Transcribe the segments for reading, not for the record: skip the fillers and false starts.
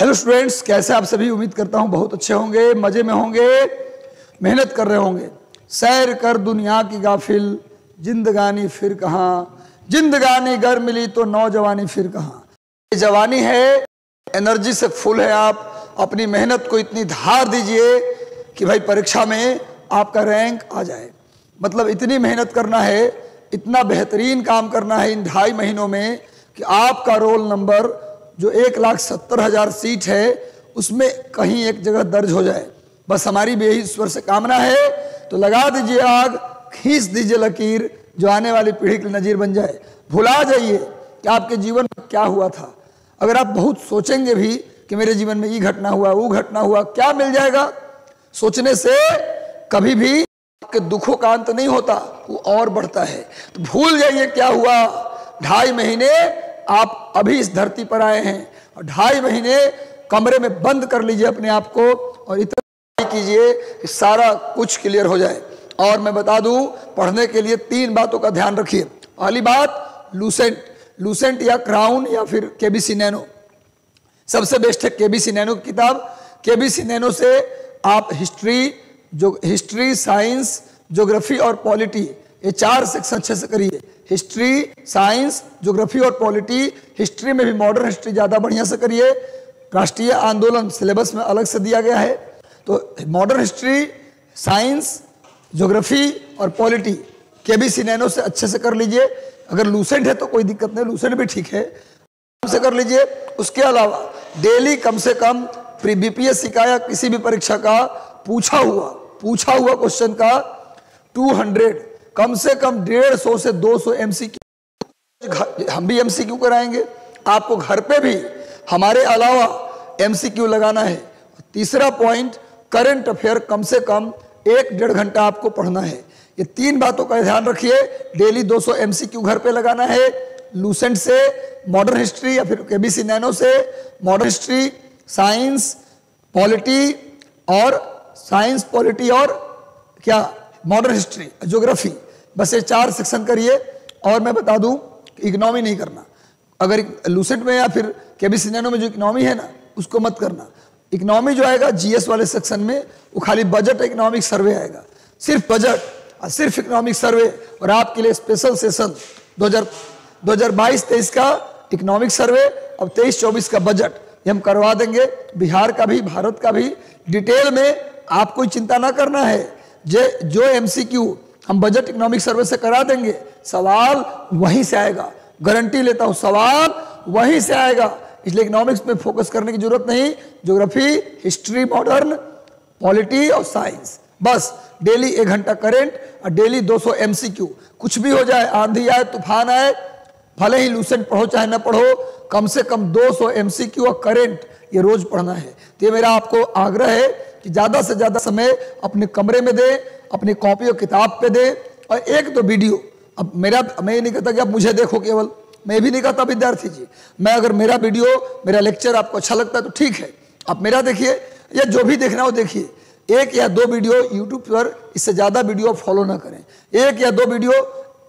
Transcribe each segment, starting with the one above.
Hello students, कैसे आप सभी? उम्मीद करता हूं बहुत अच्छे होंगे, मज़े में होंगे, मेहनत कर रहे होंगे। सैर कर दुनिया की गाफिल, जिंदगानी फिर कहाँ। जिंदगानी गर मिली तो नौजवानी फिर कहाँ। ये जवानी है, एनर्जी से फुल है। आप अपनी मेहनत को इतनी धार दीजिए कि भाई परीक्षा में आपका रैंक आ जाए। मतलब इतनी मेहनत करना है, इतना बेहतरीन काम करना है इन 2.5 महीनों में कि आपका रोल नंबर जो 1,70,000 सीट है उसमें कहीं एक जगह दर्ज हो जाए। बस हमारी भी यही ईश्वर से कामना है। तो लगा दीजिए आग, खींच दीजिए लकीर, जो आने वाली पीढ़ी के नज़ीर बन जाए। भुला जाइए कि आपके जीवन में क्या हुआ था। अगर आप बहुत सोचेंगे भी कि मेरे जीवन में ये घटना हुआ, वो घटना हुआ, क्या मिल जाएगा? सोचने से कभी भी आपके दुखों का अंत नहीं होता, वो और बढ़ता है। तो भूल जाइए क्या हुआ। 2.5 महीने आप अभी इस धरती पर आए हैं और 2.5 महीने कमरे में बंद कर लीजिए अपने आप को और इतना कीजिए कि सारा कुछ क्लियर हो जाए। और मैं बता दूं, पढ़ने के लिए 3 बातों का ध्यान रखिए। पहली बात, लूसेंट या क्राउन या फिर केबीसी नैनो सबसे बेस्ट है। केबीसी नैनो की किताब, केबीसी नैनो से आप हिस्ट्री, साइंस, ज्योग्राफी और पॉलिटी, ये 4 सेक्शन अच्छे से करिए। हिस्ट्री, साइंस, ज्योग्राफी और पॉलिटी। हिस्ट्री में भी मॉडर्न हिस्ट्री ज़्यादा बढ़िया से करिए। राष्ट्रीय आंदोलन सिलेबस में अलग से दिया गया है। तो मॉडर्न हिस्ट्री, साइंस, ज्योग्राफी और पॉलिटी केबीसी नैनो से अच्छे से कर लीजिए। अगर लूसेंट है तो कोई दिक्कत नहीं, लूसेंट भी ठीक है, आराम से कर लीजिए। उसके अलावा डेली कम से कम बीपीएससी का या किसी भी परीक्षा का पूछा हुआ क्वेश्चन का 200, कम से कम 150 से 200 MCQ। हम भी MCQ कराएंगे आपको, घर पे भी हमारे अलावा MCQ लगाना है। तीसरा पॉइंट, करंट अफेयर कम से कम 1-1.5 घंटा आपको पढ़ना है। ये 3 बातों का ध्यान रखिए। डेली 200 MCQ घर पे लगाना है। लूसेंट से मॉडर्न हिस्ट्री या फिर केबीसी नैनो से मॉडर्न हिस्ट्री, साइंस, पॉलिटी और मॉडर्न हिस्ट्री, ज्योग्राफी, बस ये 4 सेक्शन करिए। और मैं बता दूं कि इकोनॉमी नहीं करना। अगर लूसेंट में या फिर केबीसी नैनो में जो इकोनॉमी है ना, उसको मत करना। इकोनॉमी जो आएगा जीएस वाले सेक्शन में, वो खाली बजट इकोनॉमिक सर्वे आएगा, सिर्फ बजट और सिर्फ इकोनॉमिक सर्वे। और आपके लिए स्पेशल सेशन 2022-23 का इकोनॉमिक सर्वे और 23-24 का बजट ये हम करवा देंगे, बिहार का भी भारत का भी डिटेल में। आपको चिंता ना करना है। जो MCQ हम बजट इकोनॉमिक सर्वे से करा देंगे, सवाल वहीं से आएगा, गारंटी लेता हूं, सवाल वहीं से आएगा। इसलिए इकोनॉमिक्स में फोकस करने की जरूरत नहीं। ज्योग्राफी, हिस्ट्री, मॉडर्न, पॉलिटी और साइंस, बस। डेली 1 घंटा करंट और डेली 200 MCQ। कुछ भी हो जाए, आंधी आए, तूफान आए, भले ही लूसेंट पढ़ो चाहे ना पढ़ो, कम से कम 200 MCQ और करंट ये रोज पढ़ना है। तो ये मेरा आपको आग्रह है कि ज़्यादा से ज़्यादा समय अपने कमरे में दें, अपनी कॉपी और किताब पे दें, और 1-2 वीडियो। अब मैं ये नहीं कहता कि आप मुझे देखो केवल, मैं भी नहीं कहता विद्यार्थी जी। मैं अगर मेरा वीडियो, मेरा लेक्चर आपको अच्छा लगता है तो ठीक है, आप मेरा देखिए या जो भी देखना हो देखिए। 1 या 2 वीडियो यूट्यूब पर, इससे ज़्यादा वीडियो फॉलो ना करें। 1 या 2 वीडियो,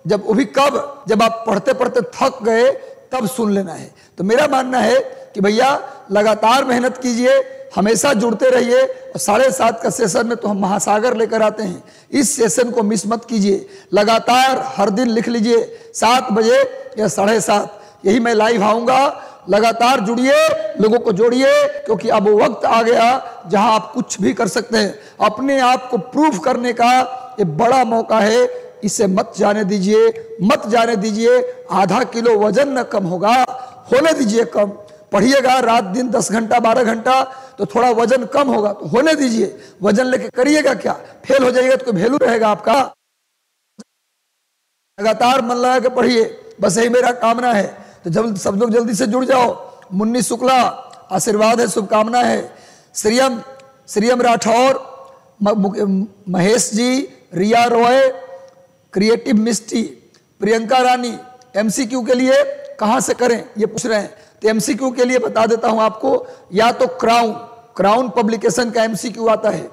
जब वो भी कब, जब आप पढ़ते पढ़ते थक गए तब सुन लेना है। तो मेरा मानना है कि भैया लगातार मेहनत कीजिए, हमेशा जुड़ते रहिए। और 7:30 का सेशन में तो हम महासागर लेकर आते हैं, इस सेशन को मिस मत कीजिए। लगातार हर दिन लिख लीजिए 7 बजे या 7:30, यही मैं लाइव आऊँगा। लगातार जुड़िए, लोगों को जोड़िए, क्योंकि अब वक्त आ गया जहाँ आप कुछ भी कर सकते हैं। अपने आप को प्रूफ करने का ये बड़ा मौका है, इसे मत जाने दीजिए, मत जाने दीजिए। आधा किलो वजन न कम होगा, होने दीजिए कम। पढ़िएगा रात दिन 10 घंटा 12 घंटा, तो थोड़ा वजन कम होगा, तो होने दीजिए। वजन लेके करिएगा क्या, फेल हो जाइएगा तो कोई वैल्यू रहेगा आपका? लगातार मन लगा के पढ़िए, बस यही मेरा कामना है। तो जब सब लोग जल्दी से जुड़ जाओ। मुन्नी शुक्ला, आशीर्वाद है, शुभकामना है। Shriyam Rathore, Mahesh ji, Riya Roy, creative misty, Priyanka Rani. MCQ के लिए कहाँ से करें ये पूछ रहे हैं, तो MCQ के लिए बता देता हूँ आपको। या तो क्राउन पब्लिकेशन का MCQ आता है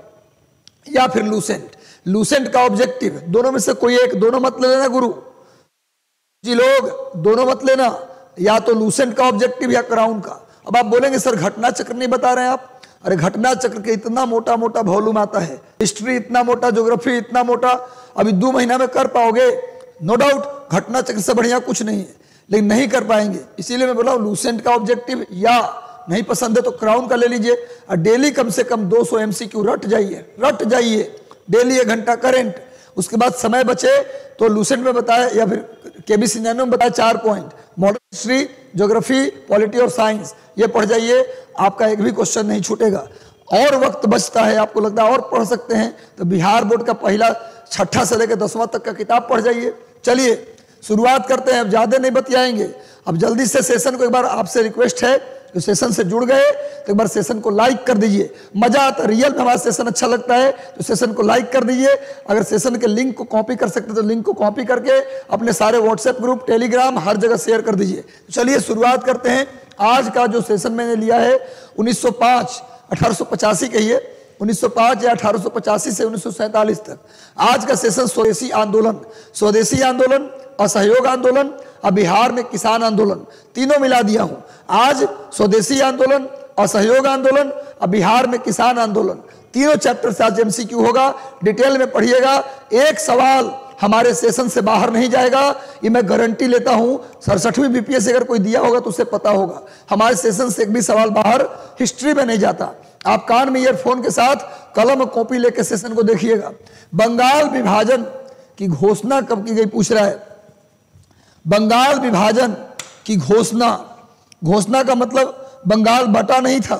या फिर लूसेंट का ऑब्जेक्टिव। दोनों में से कोई एक, दोनों मत लेना गुरु जी लोग, दोनों मत लेना। या तो लूसेंट का ऑब्जेक्टिव या क्राउन का। अब आप बोलेंगे सर घटना चक्र नहीं बता रहे हैं आप। अरे घटना चक्र के इतना मोटा मोटा वॉल्यूम आता है, हिस्ट्री इतना मोटा, ज्योग्राफी इतना मोटा, अभी 2 महीना में कर पाओगे? नो डाउट घटना चक्र से बढ़िया कुछ नहीं है, लेकिन नहीं कर पाएंगे। इसीलिए मैं बोला लूसेंट का ऑब्जेक्टिव, या नहीं पसंद है तो क्राउन का ले लीजिए और डेली कम से कम 200 MCQ रट जाइए डेली 1 घंटा करेंट। उसके बाद समय बचे तो लूसेंट में बताया या फिर KB 99 में बताया 4 point, modern history, geography, polity और साइंस, ये पढ़ जाइए, आपका एक भी क्वेश्चन नहीं छूटेगा। और वक्त बचता है, आपको लगता है और पढ़ सकते हैं, तो बिहार बोर्ड का पहला 6ठा से लेकर 10वां तक का किताब पढ़ जाइए। चलिए शुरुआत करते हैं, अब ज़्यादा नहीं बतियाएंगे। अब जल्दी से सेशन को एक बार आपसे रिक्वेस्ट है, जो सेशन से जुड़ गए तो एक बार सेशन को लाइक कर दीजिए। मजा आता है, रियल में हमारा सेशन अच्छा लगता है तो सेशन को लाइक कर दीजिए। अगर सेशन के लिंक को कॉपी कर सकते हैं तो लिंक को कॉपी करके अपने सारे व्हाट्सएप ग्रुप, टेलीग्राम, हर जगह शेयर कर दीजिए। तो चलिए शुरुआत करते हैं। आज का जो सेशन मैंने लिया है 1905 1885 कहिए, 1905 या 1885 से 1947 तक। आज का सेशन स्वदेशी आंदोलन, असहयोग आंदोलन और बिहार में किसान आंदोलन, तीनों मिला दिया हूं। आज स्वदेशी आंदोलन, असहयोग आंदोलन और बिहार में किसान आंदोलन, तीनों चैप्टर से आज MCQ होगा। डिटेल में पढ़िएगा, एक सवाल हमारे सेशन से बाहर नहीं जाएगा, ये मैं गारंटी लेता हूं। 67वीं BPSC अगर कोई दिया होगा तो उसे पता होगा, हमारे सेशन से एक भी सवाल बाहर हिस्ट्री में नहीं जाता। आप कान में ईयरफोन के साथ कलम और कॉपी लेकर सेशन को देखिएगा। बंगाल विभाजन की घोषणा कब की गई पूछ रहा है। बंगाल विभाजन की घोषणा का मतलब बंगाल बटा नहीं था,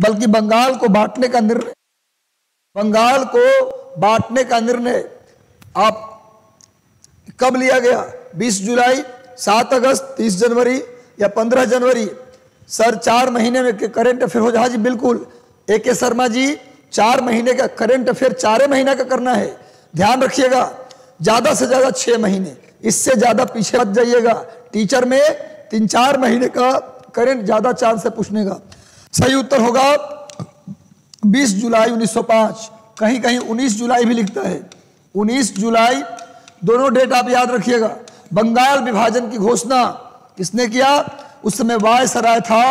बल्कि बंगाल को बांटने का निर्णय आप कब लिया गया? 20 जुलाई, 7 अगस्त, 30 जनवरी या 15 जनवरी? सर 4 महीने में करंट अफेयर हो जाए। जी बिल्कुल AK शर्मा जी, 4 महीने का करंट अफेयर 4 महीना का करना है। ध्यान रखिएगा, ज्यादा से ज्यादा 6 महीने, इससे ज्यादा पीछे मत जाइएगा। टीचर में 3-4 महीने का करंट ज्यादा चांस है पूछने का। सही उत्तर होगा 20 जुलाई 1905, कहीं कहीं 19 जुलाई भी लिखता है। 19 जुलाई, दोनों डेट आप याद रखिएगा। बंगाल विभाजन की घोषणा किसने किया? उस समय वायसराय था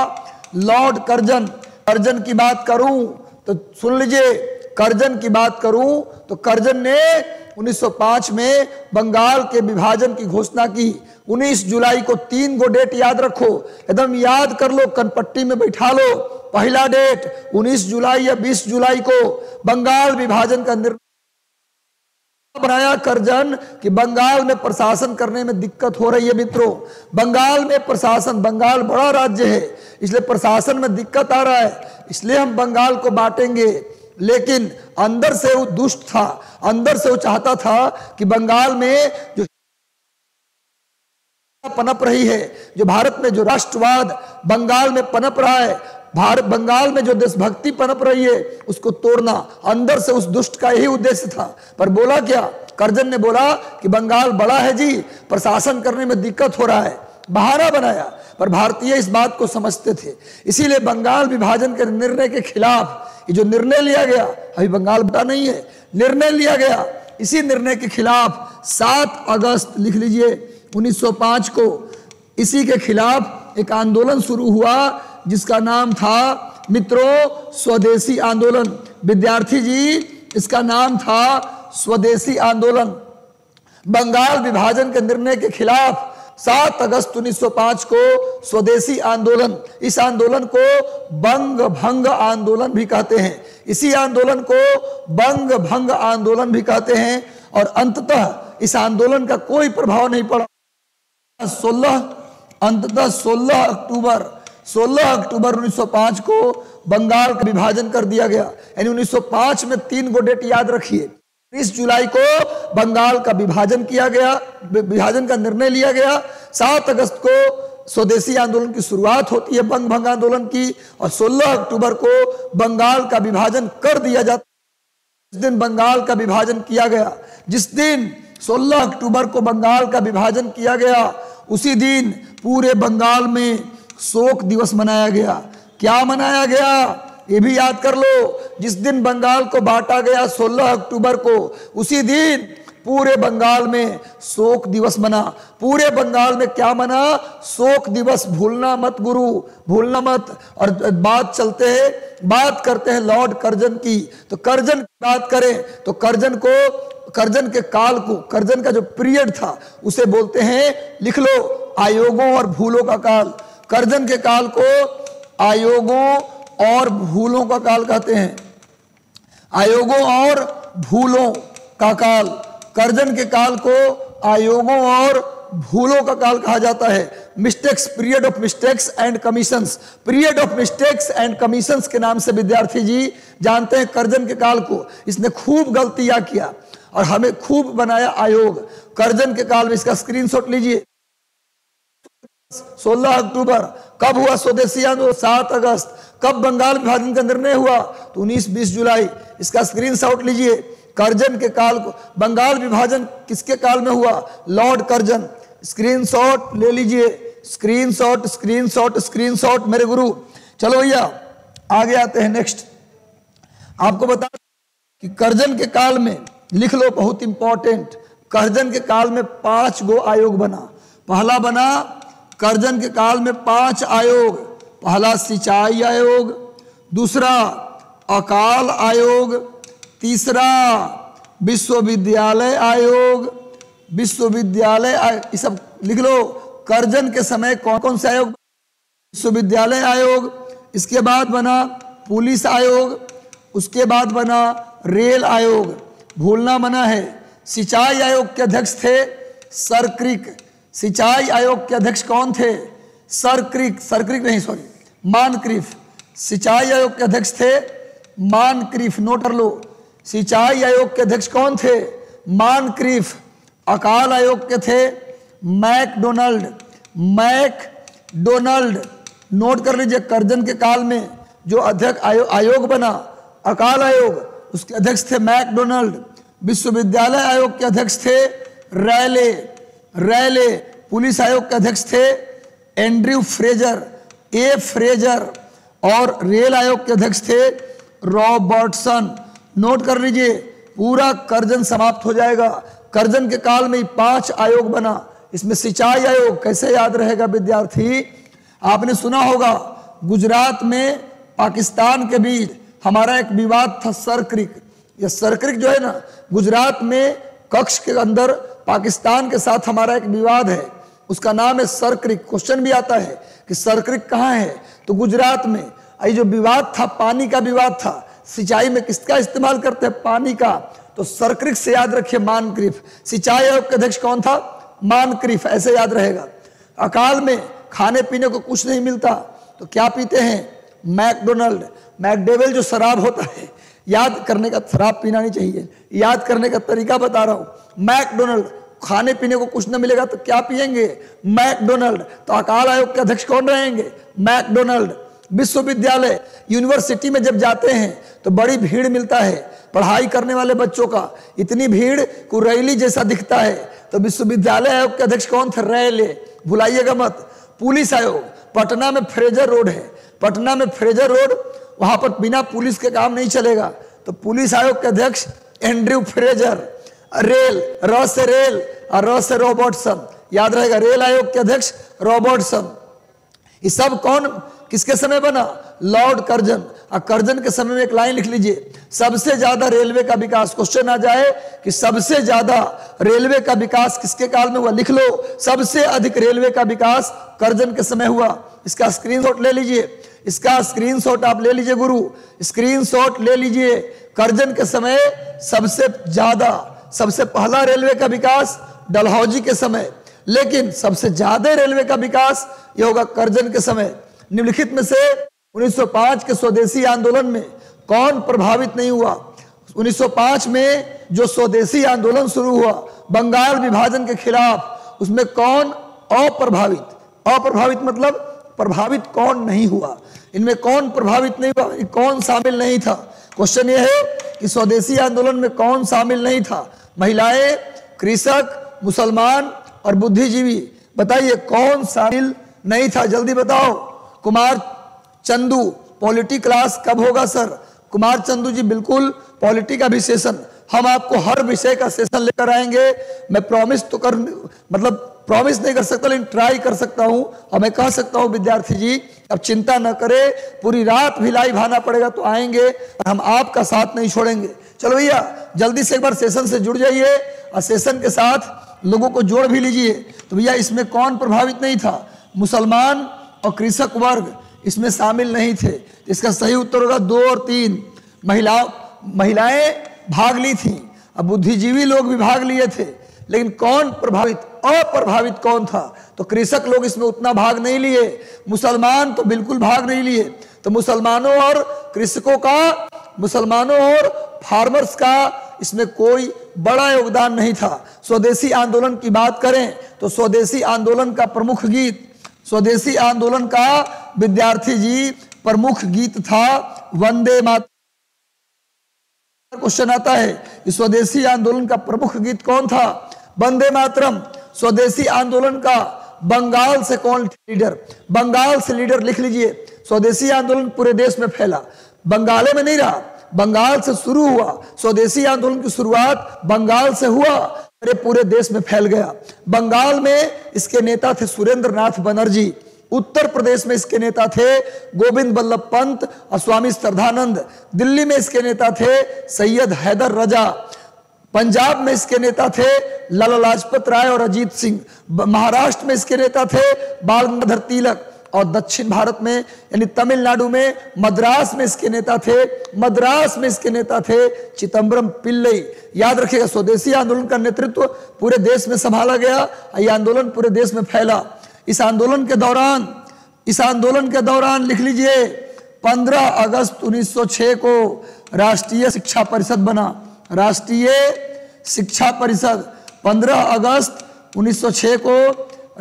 लॉर्ड कर्जन। कर्जन की बात करूं तो सुन लीजिए, कर्जन ने 1905 में बंगाल के विभाजन की घोषणा की। 19 जुलाई को 3 गो डेट याद रखो, एकदम याद कर लो, कनपट्टी में बैठा लो। पहला डेट 19 जुलाई या 20 जुलाई को बंगाल विभाजन का निर्णय बनाया कर्जन कि बंगाल में प्रशासन करने में दिक्कत हो रही है। मित्रों, बंगाल में प्रशासन, बंगाल बड़ा राज्य है इसलिए प्रशासन में दिक्कत आ रहा है, इसलिए हम बंगाल को बांटेंगे। लेकिन अंदर से वो दुष्ट था, अंदर से वो चाहता था कि बंगाल में जो पनप रही है, जो भारत में जो राष्ट्रवाद बंगाल में पनप रहा है, भारत बंगाल में जो देशभक्ति पनप रही है, उसको तोड़ना, अंदर से उस दुष्ट का यही उद्देश्य था। पर बोला क्या? कर्जन ने बोला कि बंगाल बड़ा है जी, प्रशासन करने में दिक्कत हो रहा है, बहाना बनाया। पर भारतीय इस बात को समझते थे, इसीलिए बंगाल विभाजन के निर्णय के खिलाफ ये जो निर्णय लिया गया, अभी बंगाल बटा नहीं है, निर्णय लिया गया, इसी निर्णय के खिलाफ 7 अगस्त लिख लीजिए 1905 को, इसी के खिलाफ एक आंदोलन शुरू हुआ जिसका नाम था मित्रों स्वदेशी आंदोलन। विद्यार्थी जी, इसका नाम था स्वदेशी आंदोलन। बंगाल विभाजन के निर्णय के खिलाफ 7 अगस्त 1905 को स्वदेशी आंदोलन, इस आंदोलन को बंग भंग आंदोलन भी कहते हैं, इसी आंदोलन को बंग भंग आंदोलन भी कहते हैं। और अंततः इस आंदोलन का कोई प्रभाव नहीं पड़ा। अंततः 16 अक्टूबर 1905 को बंगाल का विभाजन कर दिया गया। यानी 1905 में 3 गो डेट याद रखिए। 20 जुलाई को बंगाल का विभाजन किया गया, विभाजन का निर्णय लिया गया। 7 अगस्त को स्वदेशी आंदोलन की शुरुआत होती है, बंग भंग आंदोलन की, और 16 अक्टूबर को बंगाल का विभाजन कर दिया जाता है। जिस दिन बंगाल का विभाजन किया गया, जिस दिन 16 अक्टूबर को बंगाल का विभाजन किया गया, उसी दिन पूरे बंगाल में शोक दिवस मनाया गया। क्या मनाया गया ये भी याद कर लो। जिस दिन बंगाल को बांटा गया 16 अक्टूबर को, उसी दिन पूरे बंगाल में शोक दिवस मना। पूरे बंगाल में क्या मना? शोक दिवस। भूलना मत गुरु, भूलना मत। और बात चलते हैं, बात करते हैं लॉर्ड कर्जन की। तो कर्जन की बात करें तो कर्जन को, कर्जन के काल को, कर्जन का जो पीरियड था उसे बोलते हैं, लिख लो, आयोगों और भूलों का काल। कर्जन के काल को आयोगों और भूलों का काल कहते हैं। आयोगों और भूलों का काल, कर्जन के काल को आयोगों और भूलों का काल कहा जाता है। Mistakes, period of mistakes and commissions, period of mistakes and commissions के नाम से विद्यार्थी जी जानते हैं कर्जन के काल को। इसने खूब गलतियां किया और हमें खूब बनाया आयोग। कर्जन के काल में, इसका स्क्रीनशॉट लीजिए। 16 अक्टूबर कब हुआ स्वदेशी आंदोलन? 7 अगस्त। कब बंगाल विभाजन के अंदर नहीं हुआ? तो 19-20 जुलाई। इसका स्क्रीनशॉट लीजिए। कर्जन के काल को, बंगाल विभाजन किसके काल में हुआ? Lord Curzon. स्क्रीनशॉट ले लीजिए, स्क्रीनशॉट, स्क्रीनशॉट, स्क्रीनशॉट मेरे गुरु। चलो भैया आगे आते हैं। नेक्स्ट आपको बता कि कर्जन के काल में, लिख लो, बहुत इंपॉर्टेंट, कर्जन के काल में 5 गो आयोग बना। पहला बना कर्जन के काल में 5 आयोग। पहला सिंचाई आयोग, दूसरा अकाल आयोग, तीसरा विश्वविद्यालय आयोग। विश्वविद्यालय ये सब लिख लो। कर्जन के समय कौन कौन से आयोग? विश्वविद्यालय आयोग, इसके बाद बना पुलिस आयोग, उसके बाद बना रेल आयोग। भूलना मना है। सिंचाई आयोग के अध्यक्ष थे सर क्रिक। सिंचाई आयोग के अध्यक्ष कौन थे? मानक्रीफ। सिंचाई आयोग के अध्यक्ष थे मानक्रीफ, नोट कर लो। सिंचाई आयोग के अध्यक्ष कौन थे? मानक्रीफ। अकाल आयोग के थे मैकडोनल्ड। नोट कर लीजिए। कर्जन के काल में जो अध्यक्ष आयोग बना, अकाल आयोग, उसके अध्यक्ष थे मैकडोनल्ड। विश्वविद्यालय आयोग के अध्यक्ष थे रैले। पुलिस आयोग के अध्यक्ष थे एंड्रयू फ्रेजर, ए फ्रेजर। और रेल आयोग के अध्यक्ष थे रॉबर्टसन। नोट कर लीजिए। पूरा कर्जन समाप्त हो जाएगा। कर्जन के काल में 5 आयोग बना। इसमें सिंचाई आयोग कैसे याद रहेगा विद्यार्थी? आपने सुना होगा गुजरात में पाकिस्तान के बीच हमारा एक विवाद था सर क्रिक। यह सर क्रिक जो है ना, गुजरात में कक्ष के अंदर पाकिस्तान के साथ हमारा एक विवाद है, उसका नाम है सर क्रिक। क्वेश्चन भी आता है कि सर क्रिक कहाँ है? तो गुजरात में। ये जो विवाद था, पानी का विवाद था। सिंचाई में किसका इस्तेमाल करते हैं? पानी का। तो सर क्रिक से याद रखिए मानक्रीफ। सिंचाई आयोग के अध्यक्ष कौन था? मानक्रीफ। ऐसे याद रहेगा। अकाल में खाने पीने को कुछ नहीं मिलता तो क्या पीते हैं? मैकडोनल्ड, मैकडोवेल, जो शराब होता है। याद करने का, शराब पीना नहीं चाहिए, याद करने का तरीका बता रहा हूँ। मैकडोनल्ड, खाने पीने को कुछ न मिलेगा तो क्या पिएंगे? मैकडोनल्ड। तो अकाल आयोग के अध्यक्ष कौन रहेंगे? मैकडोनल्ड। विश्वविद्यालय, यूनिवर्सिटी में जब जाते हैं तो बड़ी भीड़ मिलता है पढ़ाई करने वाले बच्चों का, इतनी भीड़ को रैली जैसा दिखता है। तो विश्वविद्यालय आयोग के अध्यक्ष कौन थे? रैले, भुलाइएगा मत। पुलिस आयोग, पटना में फ्रेजर रोड है, पटना में फ्रेजर रोड, वहां पर बिना पुलिस के काम नहीं चलेगा। तो पुलिस आयोग के अध्यक्ष एंड्रयू फ्रेजर। रेल, र से रेल और र से रॉबर्टसन, याद रहेगा। रेल आयोग के अध्यक्ष रॉबर्टसन। ये सब कौन, किसके समय बना? Lord Curzon. और कर्जन के समय में एक लाइन लिख लीजिए, सबसे ज्यादा रेलवे का विकास। क्वेश्चन आ जाए कि सबसे ज्यादा रेलवे का विकास किसके काल में हुआ? लिख लो, सबसे अधिक रेलवे का विकास कर्जन के समय हुआ। इसका स्क्रीनशॉट ले लीजिए। इसका स्क्रीनशॉट आप ले लीजिए गुरु, स्क्रीनशॉट ले लीजिए। कर्जन के समय सबसे ज्यादा, सबसे पहला रेलवे का विकास डलहौजी के समय, लेकिन सबसे ज्यादा रेलवे का विकास यह होगा कर्जन के समय। निम्नलिखित में से 1905 के स्वदेशी आंदोलन में कौन प्रभावित नहीं हुआ? 1905 में जो स्वदेशी आंदोलन शुरू हुआ बंगाल विभाजन के खिलाफ, उसमें कौन अप्रभावित, अप्रभावित मतलब प्रभावित कौन नहीं हुआ, इनमें कौन प्रभावित नहीं हुआ, कौन शामिल नहीं था? क्वेश्चन यह है कि स्वदेशी आंदोलन में कौन शामिल नहीं था? महिलाएं, कृषक, मुसलमान और बुद्धिजीवी। बताइए कौन शामिल नहीं था, जल्दी बताओ। कुमार चंदू, पॉलिटी क्लास कब होगा सर? कुमार चंदू जी बिल्कुल, पॉलिटी का विशेषण हम आपको हर विषय का सेशन लेकर आएंगे। मैं प्रॉमिस तो कर मतलब प्रॉमिस नहीं कर सकता, लेकिन ट्राई कर सकता हूं और मैं कह सकता हूं विद्यार्थी जी अब चिंता न करें, पूरी रात भी लाइव आना पड़ेगा तो आएंगे और हम आपका साथ नहीं छोड़ेंगे। चलो भैया जल्दी से एक बार सेशन से जुड़ जाइए और सेशन के साथ लोगों को जोड़ भी लीजिए। तो भैया इसमें कौन प्रभावित नहीं था? मुसलमान और कृषक वर्ग इसमें शामिल नहीं थे। इसका सही उत्तर होगा 2 और 3। महिलाएं भाग ली थी और बुद्धिजीवी लोग भी भाग लिए थे, लेकिन कौन प्रभावित अप्रभावित कौन था? तो कृषक लोग इसमें उतना भाग नहीं लिए, मुसलमान तो बिल्कुल भाग नहीं लिए। तो मुसलमानों और कृषकों का, मुसलमानों और फार्मर्स का इसमें कोई बड़ा योगदान नहीं था। स्वदेशी आंदोलन की बात करें तो स्वदेशी आंदोलन का प्रमुख गीत, स्वदेशी आंदोलन का विद्यार्थी जी प्रमुख गीत था वंदे मातरम। क्वेश्चन आता है स्वदेशी आंदोलन का प्रमुख गीत कौन था? वंदे मातरम। स्वदेशी आंदोलन का बंगाल से कौन लीडर? बंगाल से लीडर लिख लीजिए। स्वदेशी आंदोलन पूरे देश में फैला, बंगाल में नहीं रहा, बंगाल से शुरू हुआ। स्वदेशी आंदोलन की शुरुआत बंगाल से हुआ, अरे पूरे देश में फैल गया। बंगाल में इसके नेता थे सुरेंद्र नाथ बनर्जी, उत्तर प्रदेश में इसके नेता थे गोविंद बल्लभ पंत और स्वामी श्रद्धानंद, दिल्ली में इसके नेता थे सैयद हैदर रजा, पंजाब में इसके नेता थे लाला लाजपत राय और अजीत सिंह, महाराष्ट्र में इसके नेता थे बाल गंगाधर तिलक और दक्षिण भारत में यानी तमिलनाडु में मद्रास में इसके नेता थे चिदम्बरम पिल्लई। याद रखिएगा स्वदेशी आंदोलन का नेतृत्व पूरे देश में संभाला गया, ये आंदोलन पूरे देश में फैला। इस आंदोलन के दौरान लिख लीजिए 15 अगस्त 1906 को राष्ट्रीय शिक्षा परिषद बना। राष्ट्रीय शिक्षा परिषद 15 अगस्त 1906 को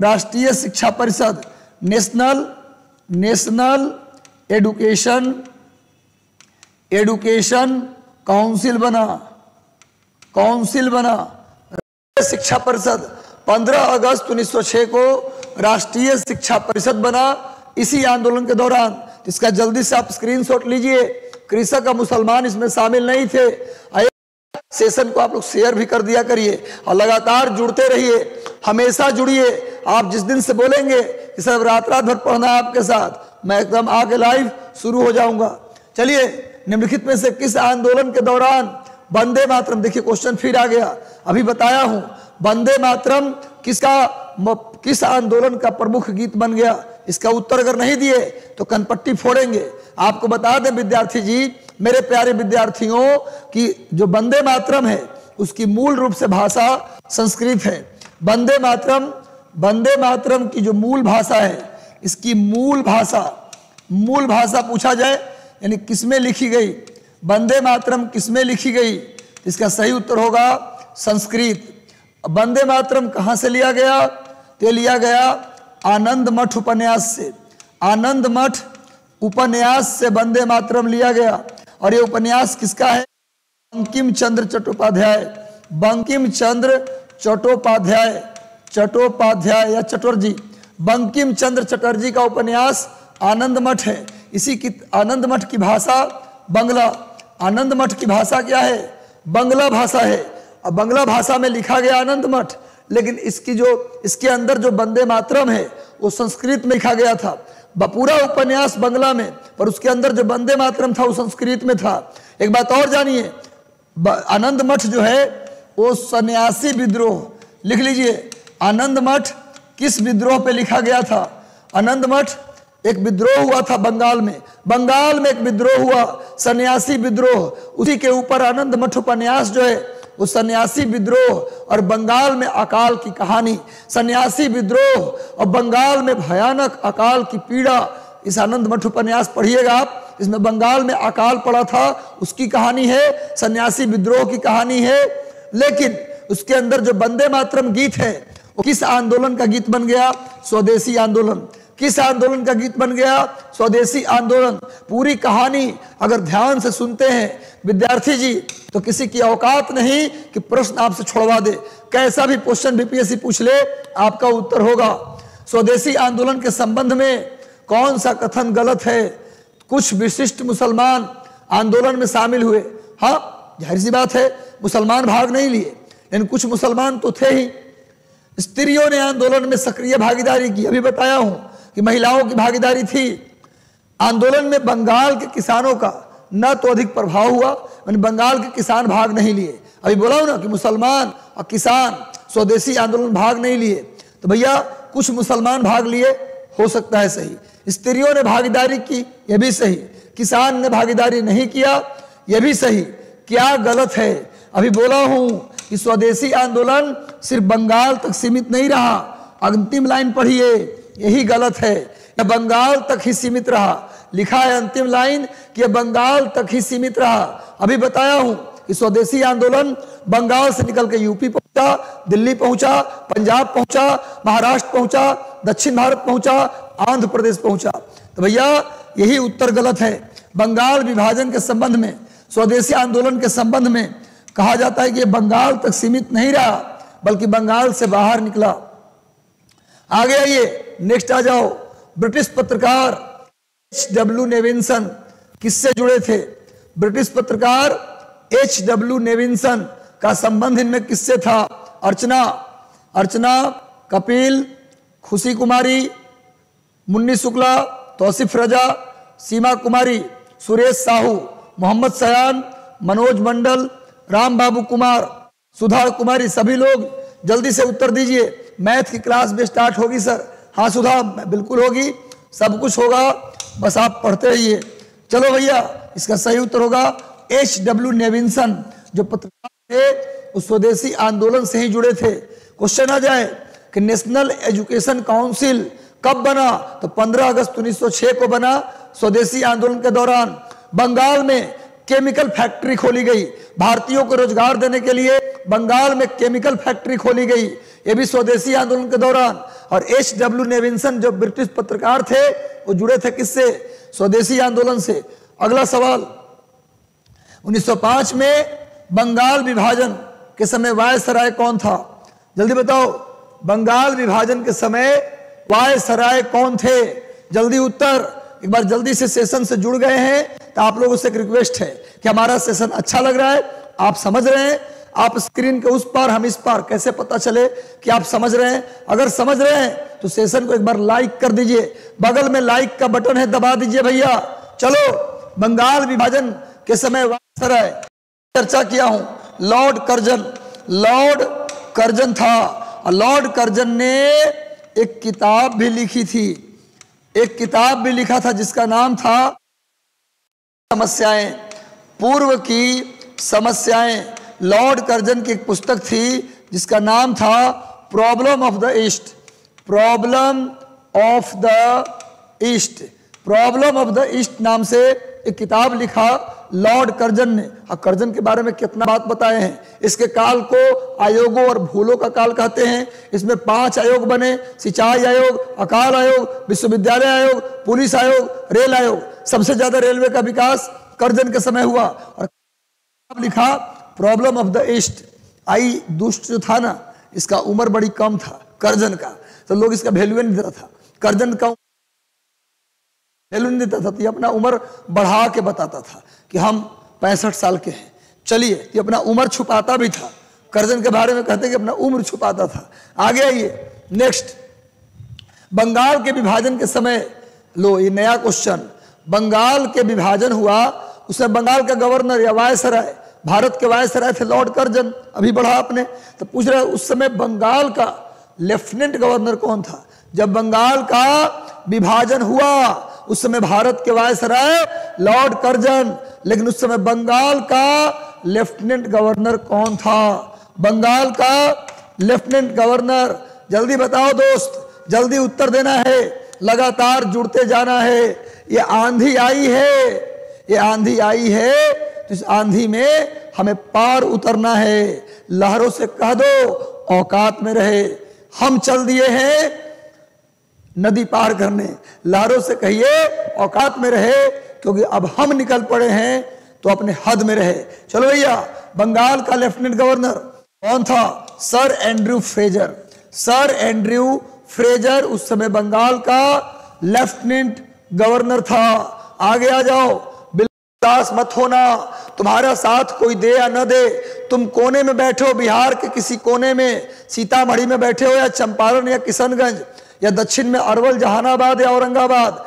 राष्ट्रीय शिक्षा परिषद नेशनल एडुकेशन काउंसिल बना। शिक्षा परिषद 15 अगस्त 1906 को राष्ट्रीय शिक्षा परिषद बना इसी आंदोलन के दौरान। इसका जल्दी से आप स्क्रीनशॉट लीजिए। कृषक और मुसलमान इसमें शामिल नहीं थे। सेशन को आप लोग शेयर भी कर दिया करिए और लगातार जुड़ते रहिए, हमेशा जुड़िए। आप जिस दिन से बोलेंगे कि सब रात भर पढ़ना आपके साथ, मैं एकदम आके लाइव शुरू हो जाऊंगा। चलिए निम्नलिखित में से किस आंदोलन के दौरान वंदे मातरम, देखिए क्वेश्चन फिर आ गया, अभी बताया हूं वंदे मातरम किस आंदोलन का प्रमुख गीत बन गया? इसका उत्तर अगर नहीं दिए तो कनपट्टी फोड़ेंगे। आपको बता दें विद्यार्थी जी, मेरे प्यारे विद्यार्थियों, कि जो वंदे मातरम है उसकी मूल रूप से भाषा संस्कृत है। वंदे मातरम की जो मूल भाषा है, इसकी मूल भाषा पूछा जाए यानी किसमें लिखी गई, वंदे मातरम किसमें लिखी गई? इसका सही उत्तर होगा संस्कृत। वंदे मातरम कहाँ से लिया गया? तो लिया गया आनंद मठ उपन्यास से। आनंद मठ उपन्यास से वंदे मातरम लिया गया और ये उपन्यास किसका है? बंकिम चंद्र चट्टोपाध्याय या चटर्जी, बंकिम चंद्र चटर्जी का उपन्यास आनंद मठ है। इसी की आनंद मठ की भाषा बंगला, आनंद मठ की भाषा क्या है? बंगला भाषा है। अब बंगला भाषा में लिखा गया आनंद मठ, लेकिन इसके अंदर जो वंदे मातरम है वो संस्कृत में लिखा गया था। पूरा उपन्यास बंगला में, पर उसके अंदर जो वंदे मातरम था वो संस्कृत में था। एक बात और जानिए, आनंद मठ जो है वो सन्यासी विद्रोह, लिख लीजिए आनंद मठ किस विद्रोह पे लिखा गया था? आनंद मठ एक विद्रोह हुआ था बंगाल में, एक विद्रोह हुआ सन्यासी विद्रोह, उसी के ऊपर आनंद मठ उपन्यास जो है वो सन्यासी विद्रोह और बंगाल में अकाल की कहानी, सन्यासी विद्रोह और बंगाल में भयानक अकाल की पीड़ा। इस आनंद मठ उपन्यास पढ़िएगा आप, इसमें बंगाल में अकाल पड़ा था उसकी कहानी है, सन्यासी विद्रोह की कहानी है। लेकिन उसके अंदर जो वंदे मातरम गीत है वो किस आंदोलन का गीत बन गया? स्वदेशी आंदोलन। किस आंदोलन का गीत बन गया? स्वदेशी आंदोलन। पूरी कहानी अगर ध्यान से सुनते हैं विद्यार्थी जी तो किसी की औकात नहीं कि प्रश्न आपसे छोड़वा दे, कैसा भी क्वेश्चन बीपीएससी पूछ ले आपका उत्तर होगा। स्वदेशी आंदोलन के संबंध में कौन सा कथन गलत है? कुछ विशिष्ट मुसलमान आंदोलन में शामिल हुए। हाँ, जाहिर सी बात है मुसलमान भाग नहीं लिए, लेकिन कुछ मुसलमान तो थे ही। स्त्रियों ने आंदोलन में सक्रिय भागीदारी की, अभी बताया हूं कि महिलाओं की भागीदारी थी आंदोलन में। बंगाल के किसानों का न तो अधिक प्रभाव हुआ, मैंने बंगाल के किसान भाग नहीं लिए। अभी बोला ना कि मुसलमान और किसान स्वदेशी आंदोलन भाग नहीं लिए, तो भैया कुछ मुसलमान भाग लिए, हो सकता है सही। स्त्रियों ने भागीदारी की, यह भी सही। किसान ने भागीदारी नहीं किया, यह भी सही। क्या गलत है? अभी बोला हूं कि स्वदेशी आंदोलन सिर्फ बंगाल तक सीमित नहीं रहा, अंतिम लाइन पढ़िए, यही गलत है। यह बंगाल तक ही सीमित रहा, लिखा है अंतिम लाइन कि बंगाल तक ही सीमित रहा। अभी बताया हूं कि स्वदेशी आंदोलन बंगाल से निकल के यूपी पहुंचा, दिल्ली पहुंचा, पंजाब पहुंचा, महाराष्ट्र पहुंचा, दक्षिण भारत पहुंचा, आंध्र प्रदेश पहुंचा। तो भैया यही उत्तर गलत है। बंगाल विभाजन के संबंध में, स्वदेशी आंदोलन के संबंध में कहा जाता है कि बंगाल तक सीमित नहीं रहा, बल्कि बंगाल से बाहर निकला। आगे आइए, नेक्स्ट आ जाओ। ब्रिटिश पत्रकार H.W. नेविंसन किससे जुड़े थे? ब्रिटिश पत्रकार H.W. नेविंसन का संबंध इनमें किससे था? अर्चना, कपिल, खुशी कुमारी, मुन्नी शुक्ला, तौसीफ रजा, सीमा कुमारी, सुरेश साहू, मोहम्मद सयान, मनोज मंडल, राम बाबू कुमार, सुधा कुमारी। सभी लोग जल्दी से उत्तर दीजिए। मैथ की क्लास भी स्टार्ट होगी सर? हाँ सुधा, बिल्कुल होगी, सब कुछ होगा, बस आप पढ़ते रहिए। चलो भैया, इसका सही उत्तर होगा H.W. नेविंसन, जो पत्रकार थे, उस स्वदेशी आंदोलन से ही जुड़े थे। क्वेश्चन आ जाए कि नेशनल एजुकेशन काउंसिल कब बना? तो 15 अगस्त 1906 को बना। स्वदेशी आंदोलन के दौरान बंगाल में केमिकल फैक्ट्री खोली गई, भारतीयों को रोजगार देने के लिए बंगाल में केमिकल फैक्ट्री खोली गई, ये भी स्वदेशी आंदोलन के दौरान। और H.W. नेविंसन जो ब्रिटिश पत्रकार थे, वो जुड़े थे किससे? स्वदेशी आंदोलन से। अगला सवाल, 1905 में बंगाल विभाजन के समय वायसराय कौन था? जल्दी बताओ, बंगाल विभाजन के समय वायसराय कौन थे? जल्दी उत्तर। एक बार जल्दी से सेशन से जुड़ गए हैं तो आप लोगों से एक रिक्वेस्ट है कि हमारा सेशन अच्छा लग रहा है, आप समझ रहे हैं, आप स्क्रीन के उस पार हम इस पार, कैसे पता चले कि आप समझ रहे हैं? अगर समझ रहे हैं तो सेशन को एक बार लाइक कर दीजिए, बगल में लाइक का बटन है, दबा दीजिए भैया। चलो, बंगाल विभाजन के समय वायसराय चर्चा किया हूं, लॉर्ड कर्जन था। लॉर्ड कर्जन ने एक किताब भी लिखी थी, एक किताब भी लिखा था जिसका नाम था समस्याएं, पूर्व की समस्याएं। लॉर्ड कर्जन की एक पुस्तक थी जिसका नाम था problem of the east, problem of the east, problem of the east नाम से एक किताब लिखा लॉर्ड कर्जन ने। और कर्जन के बारे में कितना बात बताए हैं। इसके काल को आयोगों और भूलों का काल कहते हैं। इसमें 5 आयोग बने, सिंचाई आयोग, अकाल आयोग, विश्वविद्यालय आयोग, पुलिस आयोग, रेल आयोग। सबसे ज्यादा रेलवे का विकास कर्जन के समय हुआ। और लिखा प्रॉब्लम ऑफ द ईस्ट। आई दुष्ट जो था ना, इसका उम्र बड़ी कम था कर्जन का, तो लोग इसका वैल्यू नहीं देता था, कर्जन का वैल्यू नहीं देता था, तो ये अपना उम्र बढ़ा के बताता था कि हम 65 साल के हैं। चलिए, ये अपना उम्र छुपाता भी था, कर्जन के बारे में कहते हैं कि अपना उम्र छुपाता था। आगे आइए, नेक्स्ट। बंगाल के विभाजन के समय, लो ये नया क्वेश्चन, बंगाल के विभाजन हुआ, उसमें बंगाल का गवर्नर या वायसराय, भारत के वायसराय थे लॉर्ड कर्जन। अभी बढ़ा आपने तो पूछ रहे उस समय बंगाल का लेफ्टिनेंट गवर्नर कौन था? जब बंगाल का विभाजन हुआ उस समय भारत के वायसराय लॉर्ड कर्जन, लेकिन उस समय बंगाल का लेफ्टिनेंट गवर्नर कौन था? बंगाल का लेफ्टिनेंट गवर्नर, जल्दी बताओ दोस्त, जल्दी उत्तर देना है, लगातार जुड़ते जाना है। ये आंधी आई है, ये आंधी आई है, इस आंधी में हमें पार उतरना है। लहरों से कह दो औकात में रहे, हम चल दिए हैं नदी पार करने। लहरों से कहिए औकात में रहे, क्योंकि अब हम निकल पड़े हैं तो अपने हद में रहे। चलो भैया, बंगाल का लेफ्टिनेंट गवर्नर कौन था? Sir Andrew Fraser. Sir Andrew Fraser उस समय बंगाल का लेफ्टिनेंट गवर्नर था। आगे आ जाओ, दास मत होना, तुम्हारा साथ कोई दे या न दे, तुम कोने में बैठे हो, बिहार के किसी कोने में, सीतामढ़ी में बैठे हो या चंपारण या किशनगंज या दक्षिण में अरवल, जहानाबाद या औरंगाबाद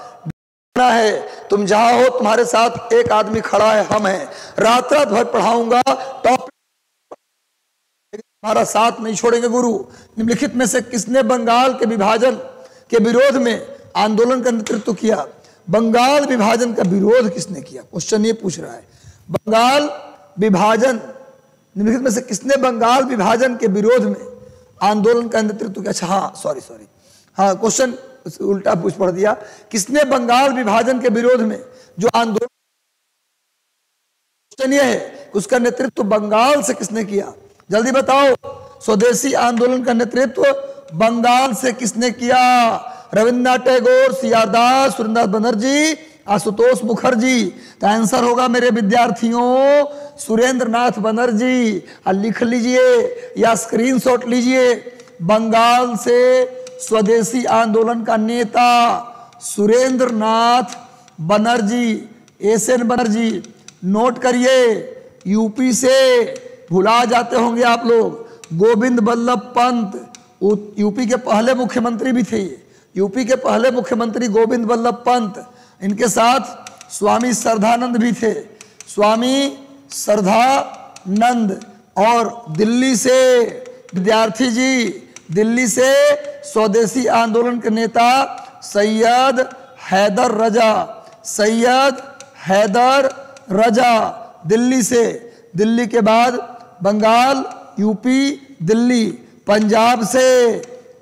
है, तुम जहां हो तुम्हारे साथ एक आदमी खड़ा है, हम हैं। रात रात भर पढ़ाऊंगा, टॉप, तुम्हारा साथ नहीं छोड़ेंगे गुरु। निम्नलिखित में से किसने बंगाल के विभाजन के विरोध में आंदोलन का नेतृत्व किया? बंगाल विभाजन का विरोध किसने किया? क्वेश्चन ये पूछ रहा है, बंगाल विभाजन, निम्नलिखित में से किसने बंगाल विभाजन के विरोध में आंदोलन का नेतृत्व किया? अच्छा हाँ, सॉरी, हाँ क्वेश्चन उल्टा पूछ पड़ दिया। किसने बंगाल विभाजन के विरोध में जो आंदोलन, क्वेश्चन यह है कि उसका नेतृत्व बंगाल से किसने किया? जल्दी बताओ, स्वदेशी आंदोलन का नेतृत्व बंगाल से किसने किया? Rabindranath Tagore, C R Das, Surendranath Banerjee, Ashutosh Mukherjee. तो आंसर होगा मेरे विद्यार्थियों सुरेंद्र नाथ बनर्जी। लिख लीजिए या स्क्रीनशॉट लीजिए, बंगाल से स्वदेशी आंदोलन का नेता Surendra Nath Banerjee, S N Banerjee. Note करिए, यूपी से भुला जाते होंगे आप लोग, गोविंद बल्लभ पंत, यूपी के पहले मुख्यमंत्री भी थे। यूपी के पहले मुख्यमंत्री गोविंद बल्लभ पंत, इनके साथ स्वामी श्रद्धानंद भी थे, स्वामी श्रद्धानंद। और दिल्ली से विद्यार्थी जी, दिल्ली से स्वदेशी आंदोलन के नेता सैयद हैदर रजा, सैयद हैदर रजा दिल्ली से। दिल्ली के बाद बंगाल, यूपी, दिल्ली। पंजाब से,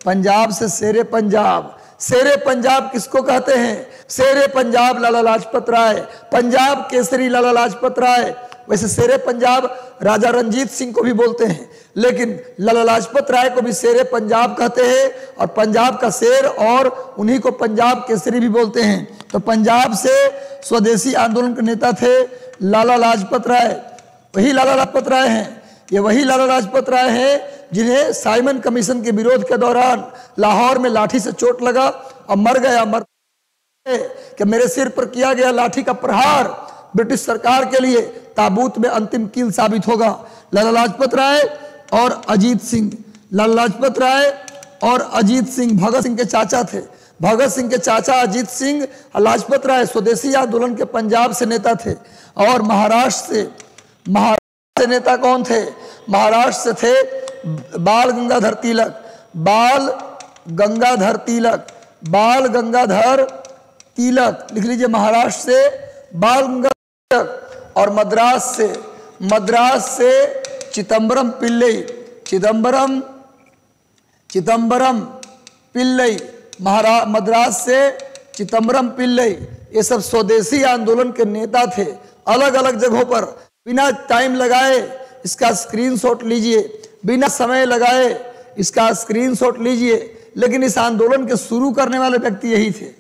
पंजाब से शेरे पंजाब, शेरे पंजाब किसको कहते हैं? शेरे पंजाब लाला लाजपत राय, पंजाब केसरी लाला लाजपत राय। वैसे शेरे पंजाब राजा रंजीत सिंह को भी बोलते हैं, लेकिन लाला लाजपत राय को भी शेरे पंजाब कहते हैं, और पंजाब का शेर, और उन्हीं को पंजाब केसरी भी बोलते हैं। तो पंजाब से स्वदेशी आंदोलन के नेता थे लाला लाजपत राय। वही लाला लाजपत राय हैं, ये वही लाला लाजपत राय हैं जिन्हें साइमन कमीशन के विरोध के दौरान लाहौर में लाठी से चोट लगा और मर गया। मर कि मेरे सिर पर किया गया लाठी का प्रहार ब्रिटिश सरकार के लिए ताबूत में अंतिम कील साबित होगा। लाला लाजपत राय और अजीत सिंह, लाला लाजपत राय और अजीत सिंह भगत सिंह के चाचा थे। भगत सिंह के चाचा अजीत सिंह लाजपत राय स्वदेशी आंदोलन के पंजाब से नेता थे। और महाराष्ट्र से, महाराष्ट्र से नेता कौन थे? महाराष्ट्र से थे बाल गंगाधर तिलक, बाल गंगाधर तिलक, बाल गंगाधर तिलक। लिख लीजिए, महाराष्ट्र से बाल गंगाधर तिलक। और मद्रास से, मद्रास से चिदम्बरम पिल्लई, चिदम्बरम, चिदम्बरम पिल्लई, मद्रास से चिदम्बरम पिल्लई। ये सब स्वदेशी आंदोलन के नेता थे, अलग अलग जगहों पर। बिना टाइम लगाए इसका स्क्रीनशॉट लीजिए, बिना समय लगाए इसका स्क्रीनशॉट लीजिए। लेकिन इस आंदोलन के शुरू करने वाले व्यक्ति यही थे।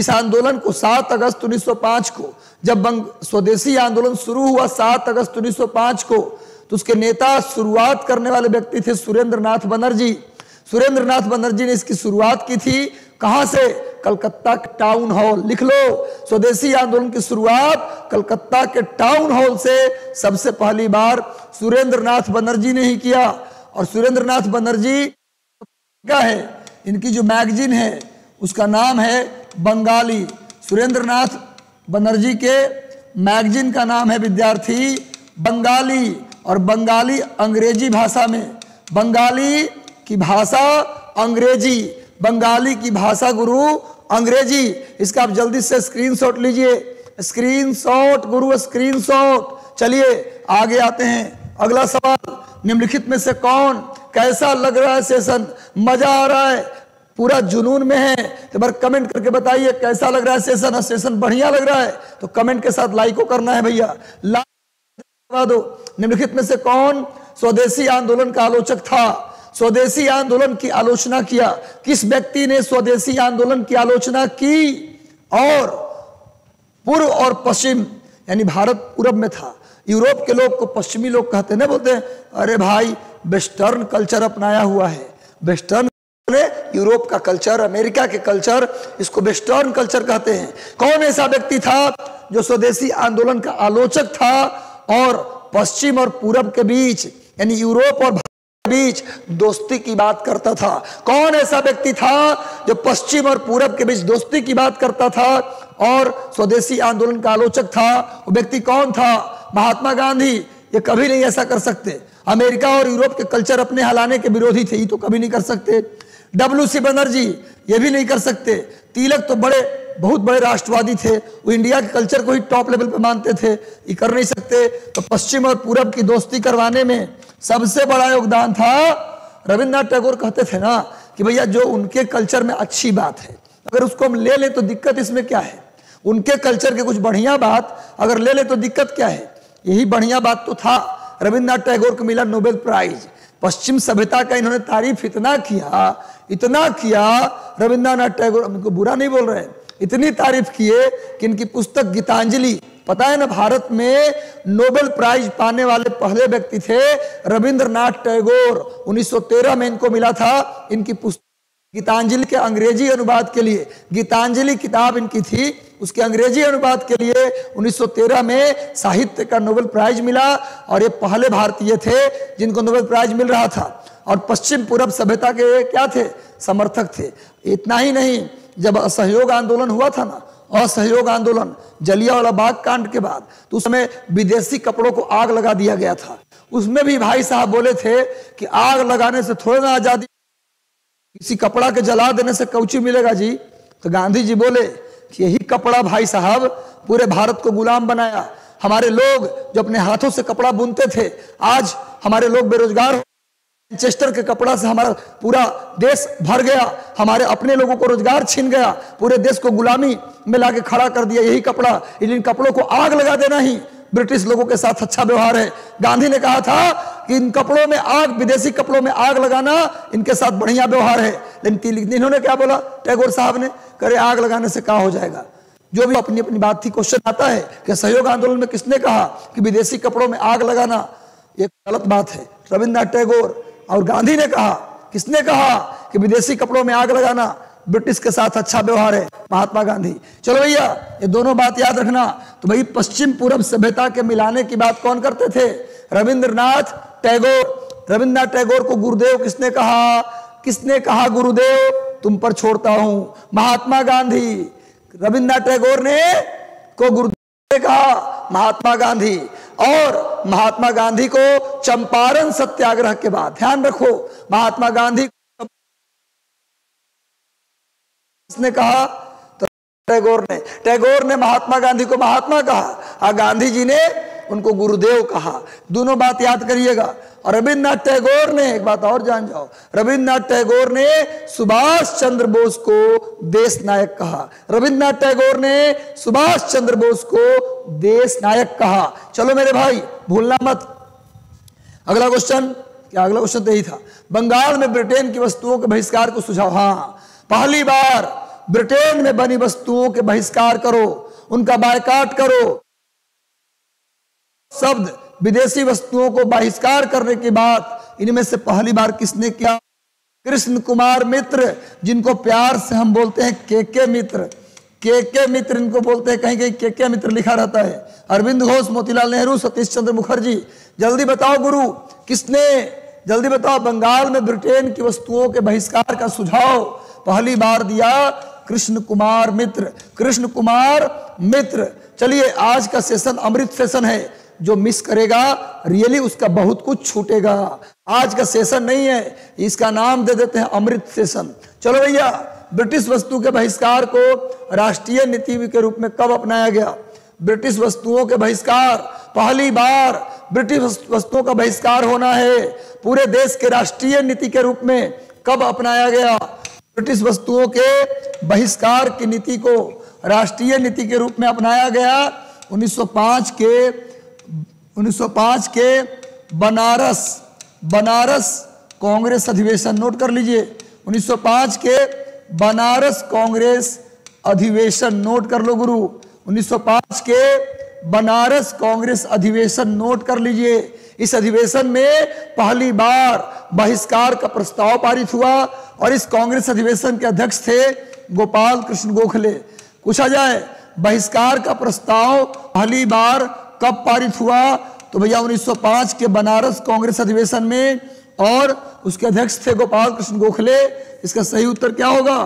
इस आंदोलन को 7 अगस्त 1905 को, जब स्वदेशी आंदोलन शुरू हुआ 7 अगस्त 1905 को, तो उसके नेता, शुरुआत करने वाले व्यक्ति थे सुरेंद्रनाथ बनर्जी। सुरेंद्रनाथ बनर्जी ने इसकी शुरुआत की थी, कहाँ से? कलकत्ता के टाउन हॉल। लिख लो, स्वदेशी आंदोलन की शुरुआत कलकत्ता के टाउन हॉल से सबसे पहली बार सुरेंद्रनाथ बनर्जी ने ही किया। और सुरेंद्रनाथ बनर्जी का है, इनकी जो मैगजीन है उसका नाम है बंगाली। सुरेंद्रनाथ बनर्जी के मैगजीन का नाम है विद्यार्थी बंगाली, और बंगाली अंग्रेजी भाषा में, बंगाली की भाषा अंग्रेजी, बंगाली की भाषा गुरु अंग्रेजी। इसका आप जल्दी से स्क्रीनशॉट लीजिए, स्क्रीनशॉट गुरु, स्क्रीनशॉट। चलिए आगे आते हैं। अगला सवाल, निम्नलिखित में से कौन, कैसा लग रहा है सेशन? मजा आ रहा है, पूरा जुनून में है तो बार कमेंट करके बताइए कैसा लग रहा है सेशन। और सेशन बढ़िया लग रहा है तो कमेंट के साथ लाइक को करना है भैया, लाइक दो। निम्नलिखित में से कौन स्वदेशी आंदोलन का आलोचक था? स्वदेशी आंदोलन की आलोचना किया किस व्यक्ति ने? स्वदेशी आंदोलन की आलोचना की। और पूर्व और पश्चिम, यानी भारत पूरब में था, यूरोप के लोग को पश्चिमी लोग कहते ना, बोलते हैं अरे भाई वेस्टर्न कल्चर अपनाया हुआ है। वेस्टर्न, यूरोप का कल्चर, अमेरिका के कल्चर, इसको वेस्टर्न कल्चर कहते हैं। कौन ऐसा व्यक्ति था जो स्वदेशी आंदोलन का आलोचक था और पश्चिम और पूरब के बीच यानी यूरोप और भारत के बीच दोस्ती की बात करता था। कौन ऐसा व्यक्ति था जो पश्चिम और पूरब के बीच दोस्ती की बात करता था और स्वदेशी आंदोलन का आलोचक था? वो व्यक्ति कौन था? महात्मा गांधी। ये कभी नहीं ऐसा कर सकते। अमेरिका और यूरोप के कल्चर अपने हलाने के विरोधी थे, ये तो कभी नहीं कर सकते। WC बनर्जी, ये भी नहीं कर सकते। तिलक तो बड़े बहुत बड़े राष्ट्रवादी थे, वो इंडिया के कल्चर को ही टॉप लेवल पर मानते थे, ये कर नहीं सकते। तो पश्चिम और पूरब की दोस्ती करवाने में सबसे बड़ा योगदान था। रविंद्रनाथ टैगोर कहते थे ना कि भैया जो उनके कल्चर में अच्छी बात है अगर उसको हम ले लें तो दिक्कत इसमें क्या है, उनके कल्चर के कुछ बढ़िया बात अगर ले लें तो दिक्कत क्या है। यही बढ़िया बात तो था। रविंद्रनाथ टैगोर को मिला नोबेल प्राइज। पश्चिम सभ्यता का इन्होंने तारीफ इतना किया, रविंद्रनाथ टैगोर, हम इनको बुरा नहीं बोल रहे, इतनी तारीफ किए कि इनकी पुस्तक गीतांजलि, पता है ना, भारत में नोबेल प्राइज पाने वाले पहले व्यक्ति थे रविंद्रनाथ टैगोर। 1913 में इनको मिला था इनकी पुस्तक गीतांजलि के अंग्रेजी अनुवाद के लिए। गीतांजलि किताब इनकी थी, उसके अंग्रेजी अनुवाद के लिए 1913 में साहित्य का नोबेल प्राइज मिला और ये पहले भारतीय थे जिनको नोबेल प्राइज मिल रहा था और पश्चिम पूरब सभ्यता के क्या थे, समर्थक थे। इतना ही नहीं, जब असहयोग आंदोलन हुआ था ना, असहयोग आंदोलन जलियांवाला बाग कांड के बाद, तो उसमें विदेशी कपड़ों को आग लगा दिया गया था। उसमें भी भाई साहब बोले थे कि आग लगाने से थोड़ा ना आजादी, किसी कपड़ा के जला देने से कौची मिलेगा जी। तो गांधी जी बोले कि यही कपड़ा भाई साहब पूरे भारत को गुलाम बनाया। हमारे लोग जो अपने हाथों से कपड़ा बुनते थे, आज हमारे लोग बेरोजगार हो, मैनचेस्टर के कपड़ा से हमारा पूरा देश भर गया, हमारे अपने लोगों को रोजगार छिन गया, पूरे देश को गुलामी में लाके खड़ा कर दिया यही कपड़ा। इन कपड़ों को आग लगा देना ही ब्रिटिश लोगों के साथ अच्छा व्यवहार है। गांधी ने कहा था कि इन कपड़ों में आग, विदेशी कपड़ों में आग लगाना इनके साथ बढ़िया व्यवहार है। लेकिन इन्होंने क्या बोला, टैगोर साहब ने, करे आग लगाने से क्या हो जाएगा। जो भी अपनी अपनी बात थी। क्वेश्चन आता है कि सहयोग आंदोलन में किसने कहा कि विदेशी कपड़ों में आग लगाना एक गलत बात है, रविन्द्रनाथ टैगोर। और गांधी ने कहा, किसने कहा कि विदेशी कपड़ों में आग लगाना ब्रिटिश के साथ अच्छा व्यवहार है, महात्मा गांधी। चलो भैया, ये दोनों बात याद रखना। तो भाई पश्चिम पूर्व सभ्यता के मिलाने की बात कौन करते थे? रविंद्रनाथ टैगोर। रविंद्रनाथ टैगोर को गुरुदेव किसने कहा? किसने कहा गुरुदेव तुम पर छोड़ता हूं, महात्मा गांधी। रविंद्रनाथ टैगोर ने को गुरुदेव ने कहा, महात्मा गांधी। और महात्मा गांधी को चंपारण सत्याग्रह के बाद, ध्यान रखो, महात्मा गांधी ने कहा तो टैगोर ने महात्मा गांधी को महात्मा कहा और गांधी जी ने उनको गुरुदेव कहा। दोनों बात याद करिएगा। और रविन्द्रनाथ टैगोर ने एक बात और जान जाओ, रविन्द्रनाथ टैगोर ने सुभाष चंद्र बोस को देश नायक कहा। रविन्द्रनाथ टैगोर ने सुभाष चंद्र बोस को देश नायक कहा। चलो मेरे भाई, भूलना मत। अगला क्वेश्चन क्या? अगला क्वेश्चन तो यही था, बंगाल में ब्रिटेन की वस्तुओं के बहिष्कार को सुझाव। हाँ, पहली बार ब्रिटेन में बनी वस्तुओं के बहिष्कार करो, उनका बायकाट करो। शब्द विदेशी वस्तुओं को बहिष्कार करने के बाद इनमें से पहली बार किसने किया? कृष्ण कुमार मित्र, जिनको प्यार से हम बोलते हैं केके मित्र। केके मित्र इनको बोलते हैं, कहीं कहीं केके मित्र लिखा रहता है। अरविंद घोष, मोतीलाल नेहरू, सतीश चंद्र मुखर्जी। जल्दी बताओ गुरु, किसने, जल्दी बताओ, बंगाल में ब्रिटेन की वस्तुओं के बहिष्कार का सुझाव पहली बार दिया? कृष्ण कुमार मित्र। कृष्ण कुमार मित्र। चलिए, आज का सेशन अमृत सेशन है, जो मिस करेगा रियली उसका बहुत कुछ छूटेगा। आज का सेशन नहीं है, इसका नाम दे देते हैं अमृत सेशन। चलो भैया, ब्रिटिश वस्तु के बहिष्कार को राष्ट्रीय नीति के रूप में कब अपनाया गया? ब्रिटिश वस्तुओं के बहिष्कार, पहली बार ब्रिटिश वस्तुओं का बहिष्कार होना है पूरे देश के राष्ट्रीय नीति के रूप में कब अपनाया गया? ब्रिटिश वस्तुओं के बहिष्कार की नीति को राष्ट्रीय नीति के रूप में अपनाया गया 1905 के बनारस कांग्रेस अधिवेशन। नोट कर लीजिए, 1905 के बनारस कांग्रेस अधिवेशन। नोट कर लो गुरु, 1905 के बनारस कांग्रेस अधिवेशन नोट कर लीजिए। इस अधिवेशन में पहली बार बहिष्कार का प्रस्ताव पारित हुआ और इस कांग्रेस अधिवेशन के अध्यक्ष थे गोपाल कृष्ण गोखले। पूछा जाए, बहिष्कार का प्रस्ताव पहली बार कब पारित हुआ? तो भैया 1905 के बनारस कांग्रेस अधिवेशन में, और उसके अध्यक्ष थे गोपाल कृष्ण गोखले। इसका सही उत्तर क्या होगा?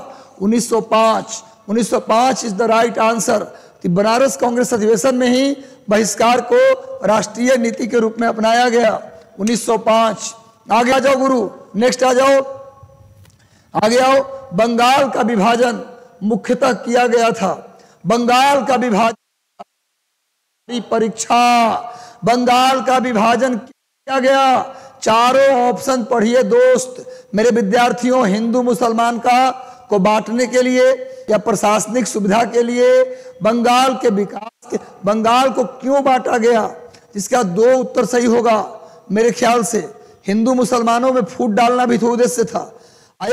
1905। 1905 is the right answer. Banaras Congress अधिवेशन में ही बहिष्कार को राष्ट्रीय नीति के रूप में अपनाया गया। 1905। आगे आ जाओ गुरु, नेक्स्ट आ जाओ, आगे आओ। बंगाल का विभाजन मुख्यतः किया गया था। बंगाल का विभाजन परीक्षा, बंगाल का विभाजन किया गया। चारों ऑप्शन पढ़िए दोस्त मेरे विद्यार्थियों, हिंदू मुसलमान का को बांटने के लिए या प्रशासनिक सुविधा के लिए, बंगाल के विकास के, बंगाल को क्यों बांटा गया? इसका दो उत्तर सही होगा मेरे ख्याल से। हिंदू मुसलमानों में फूट डालना भी तो उद्देश्य था,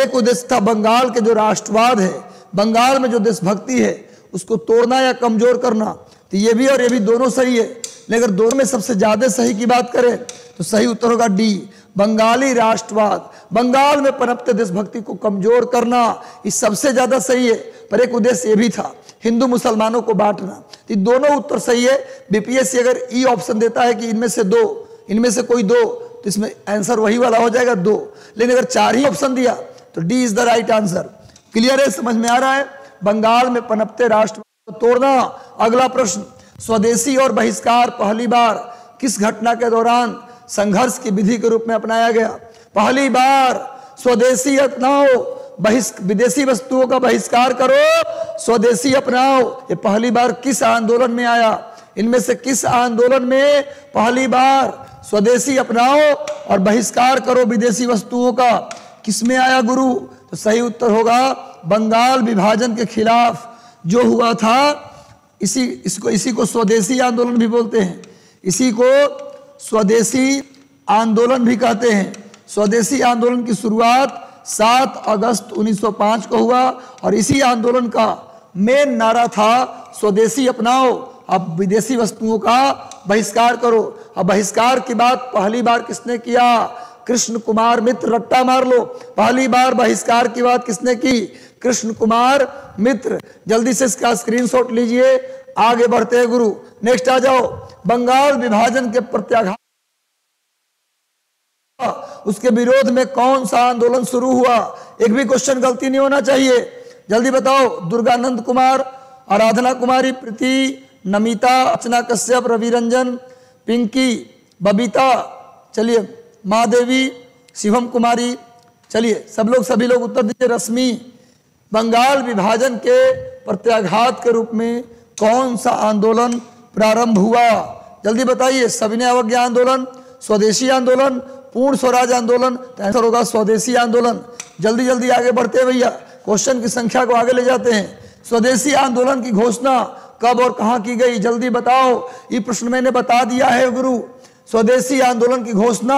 एक उद्देश्य था बंगाल के जो राष्ट्रवाद है, बंगाल में जो देशभक्ति है, उसको तोड़ना या कमजोर करना। तो ये भी और ये भी दोनों सही है, लेकिन दोनों में सबसे ज्यादा सही की बात करें तो सही उत्तर होगा डी, बंगाली राष्ट्रवाद। बंगाल में पनपते देशभक्ति को कमजोर करना, ये सबसे ज्यादा सही है। पर एक उद्देश्य ये भी था, हिंदू मुसलमानों को बांटना। ये दोनों उत्तर सही है। बीपीएससी अगर ई ऑप्शन देता है कि इनमें से दो, इनमें से कोई दो, तो इसमें आंसर वही वाला हो जाएगा दो। लेकिन अगर चार ही ऑप्शन दिया तो D is the right answer. Clear है, समझ में आ रहा है? बंगाल में पनपते राष्ट्रवाद को तोड़ना। अगला प्रश्न, स्वदेशी और बहिष्कार पहली बार किस घटना के दौरान संघर्ष की विधि के रूप में अपनाया गया? पहली बार स्वदेशी अपनाओ, विदेशी वस्तुओं का बहिष्कार करो, स्वदेशी अपनाओ, ये पहली बार किस आंदोलन में आया? इनमें से किस आंदोलन में पहली बार स्वदेशी अपनाओ और बहिष्कार करो विदेशी वस्तुओं का, किसमें आया गुरु? तो सही उत्तर होगा बंगाल विभाजन के खिलाफ जो हुआ था, इसी को स्वदेशी आंदोलन भी बोलते हैं, इसी को स्वदेशी आंदोलन भी कहते हैं। स्वदेशी आंदोलन की शुरुआत 7 अगस्त 1905 को हुआ और इसी आंदोलन का मेन नारा था स्वदेशी अपनाओ, अब विदेशी वस्तुओं का बहिष्कार करो। अब बहिष्कार की बात पहली बार किसने किया? कृष्ण कुमार मित्र, रट्टा मार लो, पहली बार बहिष्कार की बात किसने की? कृष्ण कुमार मित्र। जल्दी से इसका स्क्रीनशॉट लीजिए। आगे बढ़ते हैं गुरु, नेक्स्ट आ जाओ। बंगाल विभाजन के प्रत्याघात, उसके विरोध में कौन सा आंदोलन शुरू हुआ? एक भी क्वेश्चन गलती नहीं होना चाहिए, जल्दी बताओ। दुर्गानंद कुमार, आराधना कुमारी, प्रीति, नमिता, अर्चना कश्यप, रवि रंजन, पिंकी, बबीता, चलिए महादेवी, शिवम कुमारी, चलिए सभी लोग उत्तर दीजिए। रश्मि, बंगाल विभाजन के प्रत्याघात के रूप में कौन सा आंदोलन प्रारंभ हुआ? जल्दी बताइए। सविनय अवज्ञा आंदोलन, स्वदेशी आंदोलन, पूर्ण स्वराज आंदोलन, तो आंसर होगा स्वदेशी आंदोलन। जल्दी जल्दी आगे बढ़ते हैं भैया, क्वेश्चन की संख्या को आगे ले जाते हैं। स्वदेशी आंदोलन की घोषणा कब और कहाँ की गई? जल्दी बताओ, ये प्रश्न मैंने बता दिया है गुरु। स्वदेशी आंदोलन की घोषणा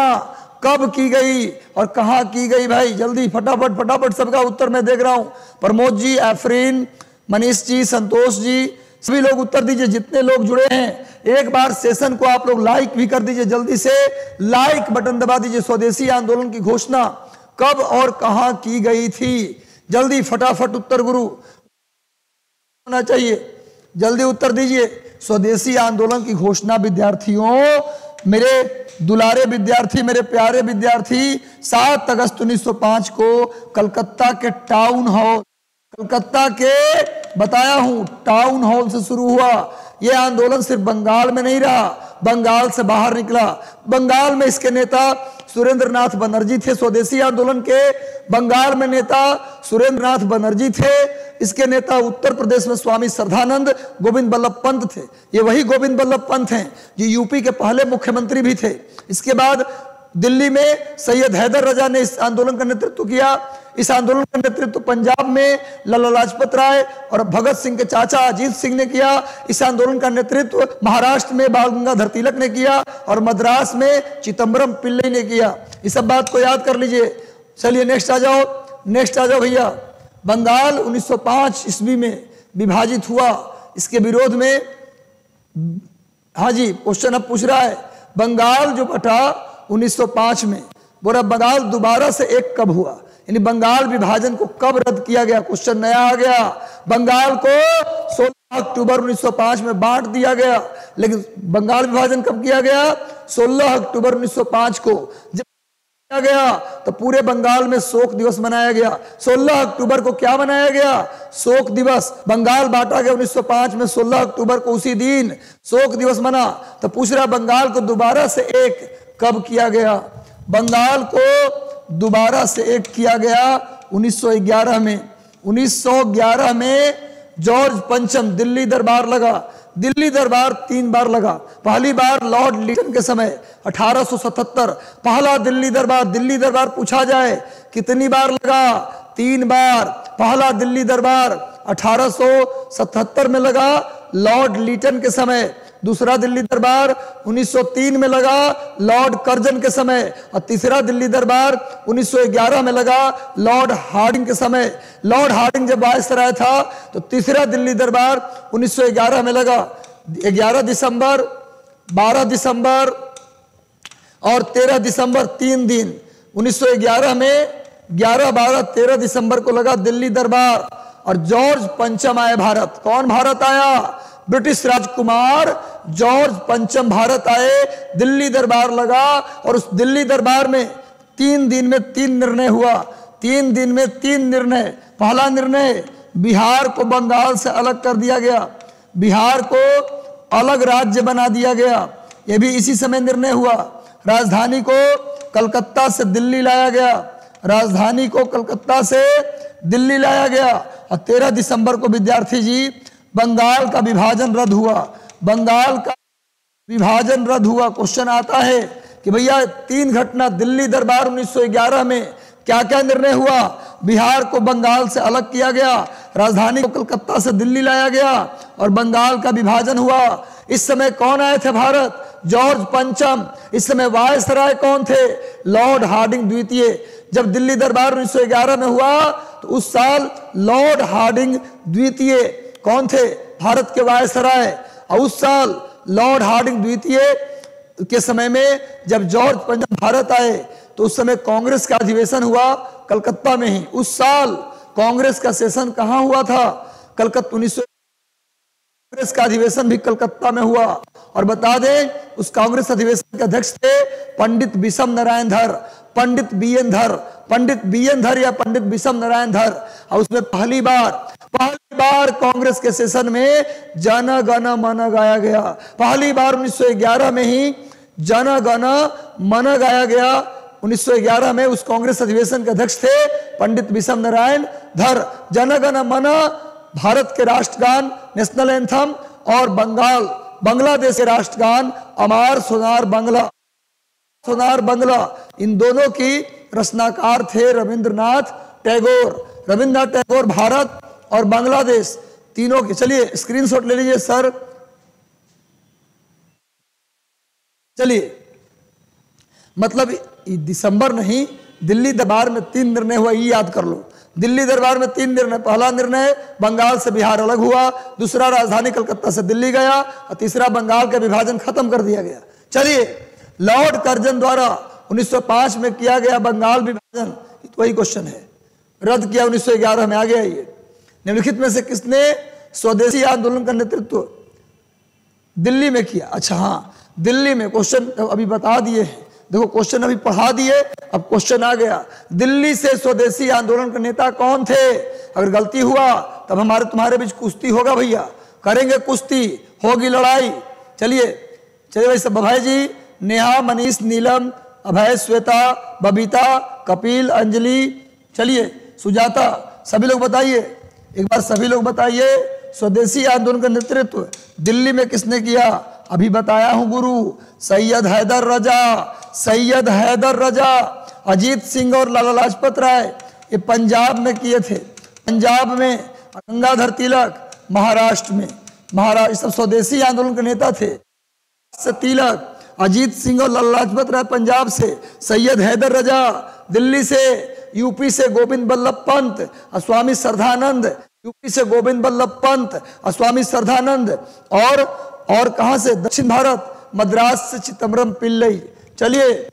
कब की गई और कहाँ की गई? भाई जल्दी फटाफट सबका उत्तर मैं देख रहा हूँ। प्रमोद जी, एफरीन, मनीष जी, संतोष जी, सभी लोग उत्तर दीजिए जितने लोग जुड़े हैं। एक बार सेशन को आप लोग लाइक भी कर दीजिए, जल्दी से लाइक बटन दबा दीजिए। स्वदेशी आंदोलन की घोषणा कब और कहाँ की गई थी? जल्दी फटाफट उत्तर गुरु होना चाहिए, जल्दी उत्तर दीजिए। स्वदेशी आंदोलन की घोषणा विद्यार्थियों, मेरे दुलारे विद्यार्थी, मेरे प्यारे विद्यार्थी, 7 अगस्त 1905 को कलकत्ता के टाउन हॉल, कलकत्ता के बताया हूं टाउन हॉल से शुरू हुआ। यह आंदोलन सिर्फ बंगाल में नहीं रहा, बंगाल से बाहर निकला। बंगाल में इसके नेता सुरेंद्रनाथ बनर्जी थे, स्वदेशी आंदोलन के बंगाल में नेता सुरेंद्रनाथ बनर्जी थे। इसके नेता उत्तर प्रदेश में स्वामी श्रद्धानंद, गोविंद बल्लभ पंत थे। ये वही गोविंद बल्लभ पंत हैं जो यूपी के पहले मुख्यमंत्री भी थे। इसके बाद दिल्ली में सैयद हैदर रजा ने इस आंदोलन का नेतृत्व किया। इस आंदोलन का नेतृत्व पंजाब में लाला लाजपत राय और भगत सिंह के चाचा अजीत सिंह ने किया। इस आंदोलन का नेतृत्व महाराष्ट्र में बाल गंगाधर तिलक ने किया और मद्रास में चिदम्बरम पिल्लई ने किया। ये सब बात को याद कर लीजिए। चलिए नेक्स्ट आ जाओ, नेक्स्ट आ जाओ भैया। बंगाल 1905 ईस्वी में विभाजित हुआ, इसके विरोध में, हाँ जी क्वेश्चन अब पूछ रहा है, बंगाल जो बटा 1905 में, बोरा बंगाल दोबारा से एक कब हुआ? यानी बंगाल विभाजन को कब रद्द किया गया? क्वेश्चन नया आ गया। बंगाल को 16 अक्टूबर 1905 में बांट दिया गया। लेकिन बंगाल विभाजन कब किया गया? 16 अक्टूबर 1905 को जब किया गया तो पूरे बंगाल में शोक दिवस मनाया गया। 16 अक्टूबर को क्या मनाया गया? शोक दिवस। बंगाल बांटा गया 1905 में, 16 अक्टूबर को उसी दिन शोक दिवस मना। तो पूछ रहा बंगाल को दोबारा से एक कब किया गया? बंगाल को दोबारा से एक किया गया 1911 में। 1911 में जॉर्ज पंचम दिल्ली दरबार लगा। दिल्ली दरबार 3 बार लगा। पहली बार लॉर्ड लिटन के समय 1877 पहला दिल्ली दरबार। दिल्ली दरबार पूछा जाए कितनी बार लगा? 3 बार। पहला दिल्ली दरबार 1877 में लगा लॉर्ड लिटन के समय। दूसरा दिल्ली दरबार 1903 में लगा लॉर्ड कर्जन के समय। और तीसरा दिल्ली दरबार 1911 में लगा लॉर्ड हार्डिंग के समय। लॉर्ड हार्डिंग जब वायसराय था तो तीसरा दिल्ली दरबार 1911 में लगा। 11 दिसंबर, 12 दिसंबर और 13 दिसंबर 3 दिन 1911 में 11, 12, 13 दिसंबर को लगा दिल्ली दरबार। और जॉर्ज पंचम आए भारत। कौन भारत आया? ब्रिटिश राजकुमार जॉर्ज पंचम भारत आए, दिल्ली दरबार लगा। और उस दिल्ली दरबार में 3 दिन में 3 निर्णय हुआ। 3 दिन में 3 निर्णय। पहला निर्णय, बिहार को बंगाल से अलग कर दिया गया, बिहार को अलग राज्य बना दिया गया। यह भी इसी समय निर्णय हुआ। राजधानी को कलकत्ता से दिल्ली लाया गया, राजधानी को कलकत्ता से दिल्ली लाया गया। और 13 दिसंबर को विद्यार्थी जी बंगाल का विभाजन रद्द हुआ, बंगाल का विभाजन रद्द हुआ। क्वेश्चन आता है कि भैया 3 घटना, दिल्ली दरबार 1911 में क्या क्या निर्णय हुआ? बिहार को बंगाल से अलग किया गया, राजधानी को कलकत्ता से दिल्ली लाया गया और बंगाल का विभाजन हुआ। इस समय कौन आए थे भारत? जॉर्ज पंचम। इस समय वायसराय कौन थे? लॉर्ड हार्डिंग द्वितीय। जब दिल्ली दरबार 1911 में हुआ तो उस साल लॉर्ड हार्डिंग द्वितीय कौन थे? भारत के वायसराय। और उस साल लॉर्ड हार्डिंग द्वितीय के समय में जब जॉर्ज पंचम भारत आए तो उस समय कांग्रेस का अधिवेशन हुआ कलकत्ता में ही। उस साल कांग्रेस का सेशन कहाँ हुआ था? कलकत्ता। 1900 कांग्रेस का अधिवेशन भी कलकत्ता में हुआ। और बता दें उस कांग्रेस अधिवेशन के अध्यक्ष थे पंडित विषम नारायण धर, पंडित बीएन धर, पंडित बीएन धर या पंडित विषम नारायण धर। और उसमें पहली बार कांग्रेस के सेशन में जन गण मन गाया गया। पहली बार 1911 में ही जन गण मन गाया गया। 1911 में उस कांग्रेस अधिवेशन के अध्यक्ष थे पंडित विषम नारायण धर। जन गण मन भारत के राष्ट्रगान नेशनल एंथम और बांग्लादेश के राष्ट्रगान अमार सोनार बांग्ला, सोनार बांग्ला, इन दोनों की रचनाकार थे रविंद्रनाथ टैगोर। रविंद्रनाथ टैगोर भारत और बांग्लादेश तीनों के, चलिए स्क्रीनशॉट ले लीजिए सर। चलिए मतलब दिसंबर नहीं, दिल्ली दरबार में 3 निर्णय हुआ, ये याद कर लो। दिल्ली दरबार में 3 निर्णय। पहला निर्णय बंगाल से बिहार अलग हुआ, दूसरा राजधानी कलकत्ता से दिल्ली गया और तीसरा बंगाल का विभाजन खत्म कर दिया गया। चलिए लॉर्ड कर्जन द्वारा 1905 में किया गया बंगाल विभाजन, वही क्वेश्चन है, रद्द किया 1911 में। आगे आइए, निम्नलिखित में से किसने स्वदेशी आंदोलन का नेतृत्व दिल्ली में किया? अच्छा हाँ, दिल्ली में क्वेश्चन अभी बता दिए हैं, देखो क्वेश्चन अभी पढ़ा दिए, अब क्वेश्चन आ गया। दिल्ली से स्वदेशी आंदोलन के नेता कौन थे? अगर गलती हुआ तब हमारे तुम्हारे बीच कुश्ती होगा भैया, करेंगे कुश्ती, होगी लड़ाई। चलिए चलिए भाई सब, भाई जी नेहा, मनीष, नीलम, अभय, श्वेता, बबीता, कपिल, अंजलि, चलिए सुजाता, सभी लोग बताइए, एक बार सभी लोग बताइए स्वदेशी आंदोलन का नेतृत्व दिल्ली में किसने किया? अभी बताया हूं गुरु, सैयद हैदर रजा, सैयद हैदर रजा। अजीत सिंह और लाला लाजपत राय ये पंजाब में किए थे, पंजाब में। गंगाधर तिलक महाराष्ट्र में, महाराष्ट्र। सब स्वदेशी आंदोलन के नेता थे। तिलक, अजीत सिंह और लाला लाजपत राय पंजाब से, सैयद हैदर रजा दिल्ली से, यूपी से गोविंद बल्लभ पंत, स्वामी श्रद्धानंद, यूपी से गोविंद बल्लभ पंत, स्वामी श्रद्धानंद। और कहां से? दक्षिण भारत, मद्रास से चिदम्बरम पिल्लई। चलिए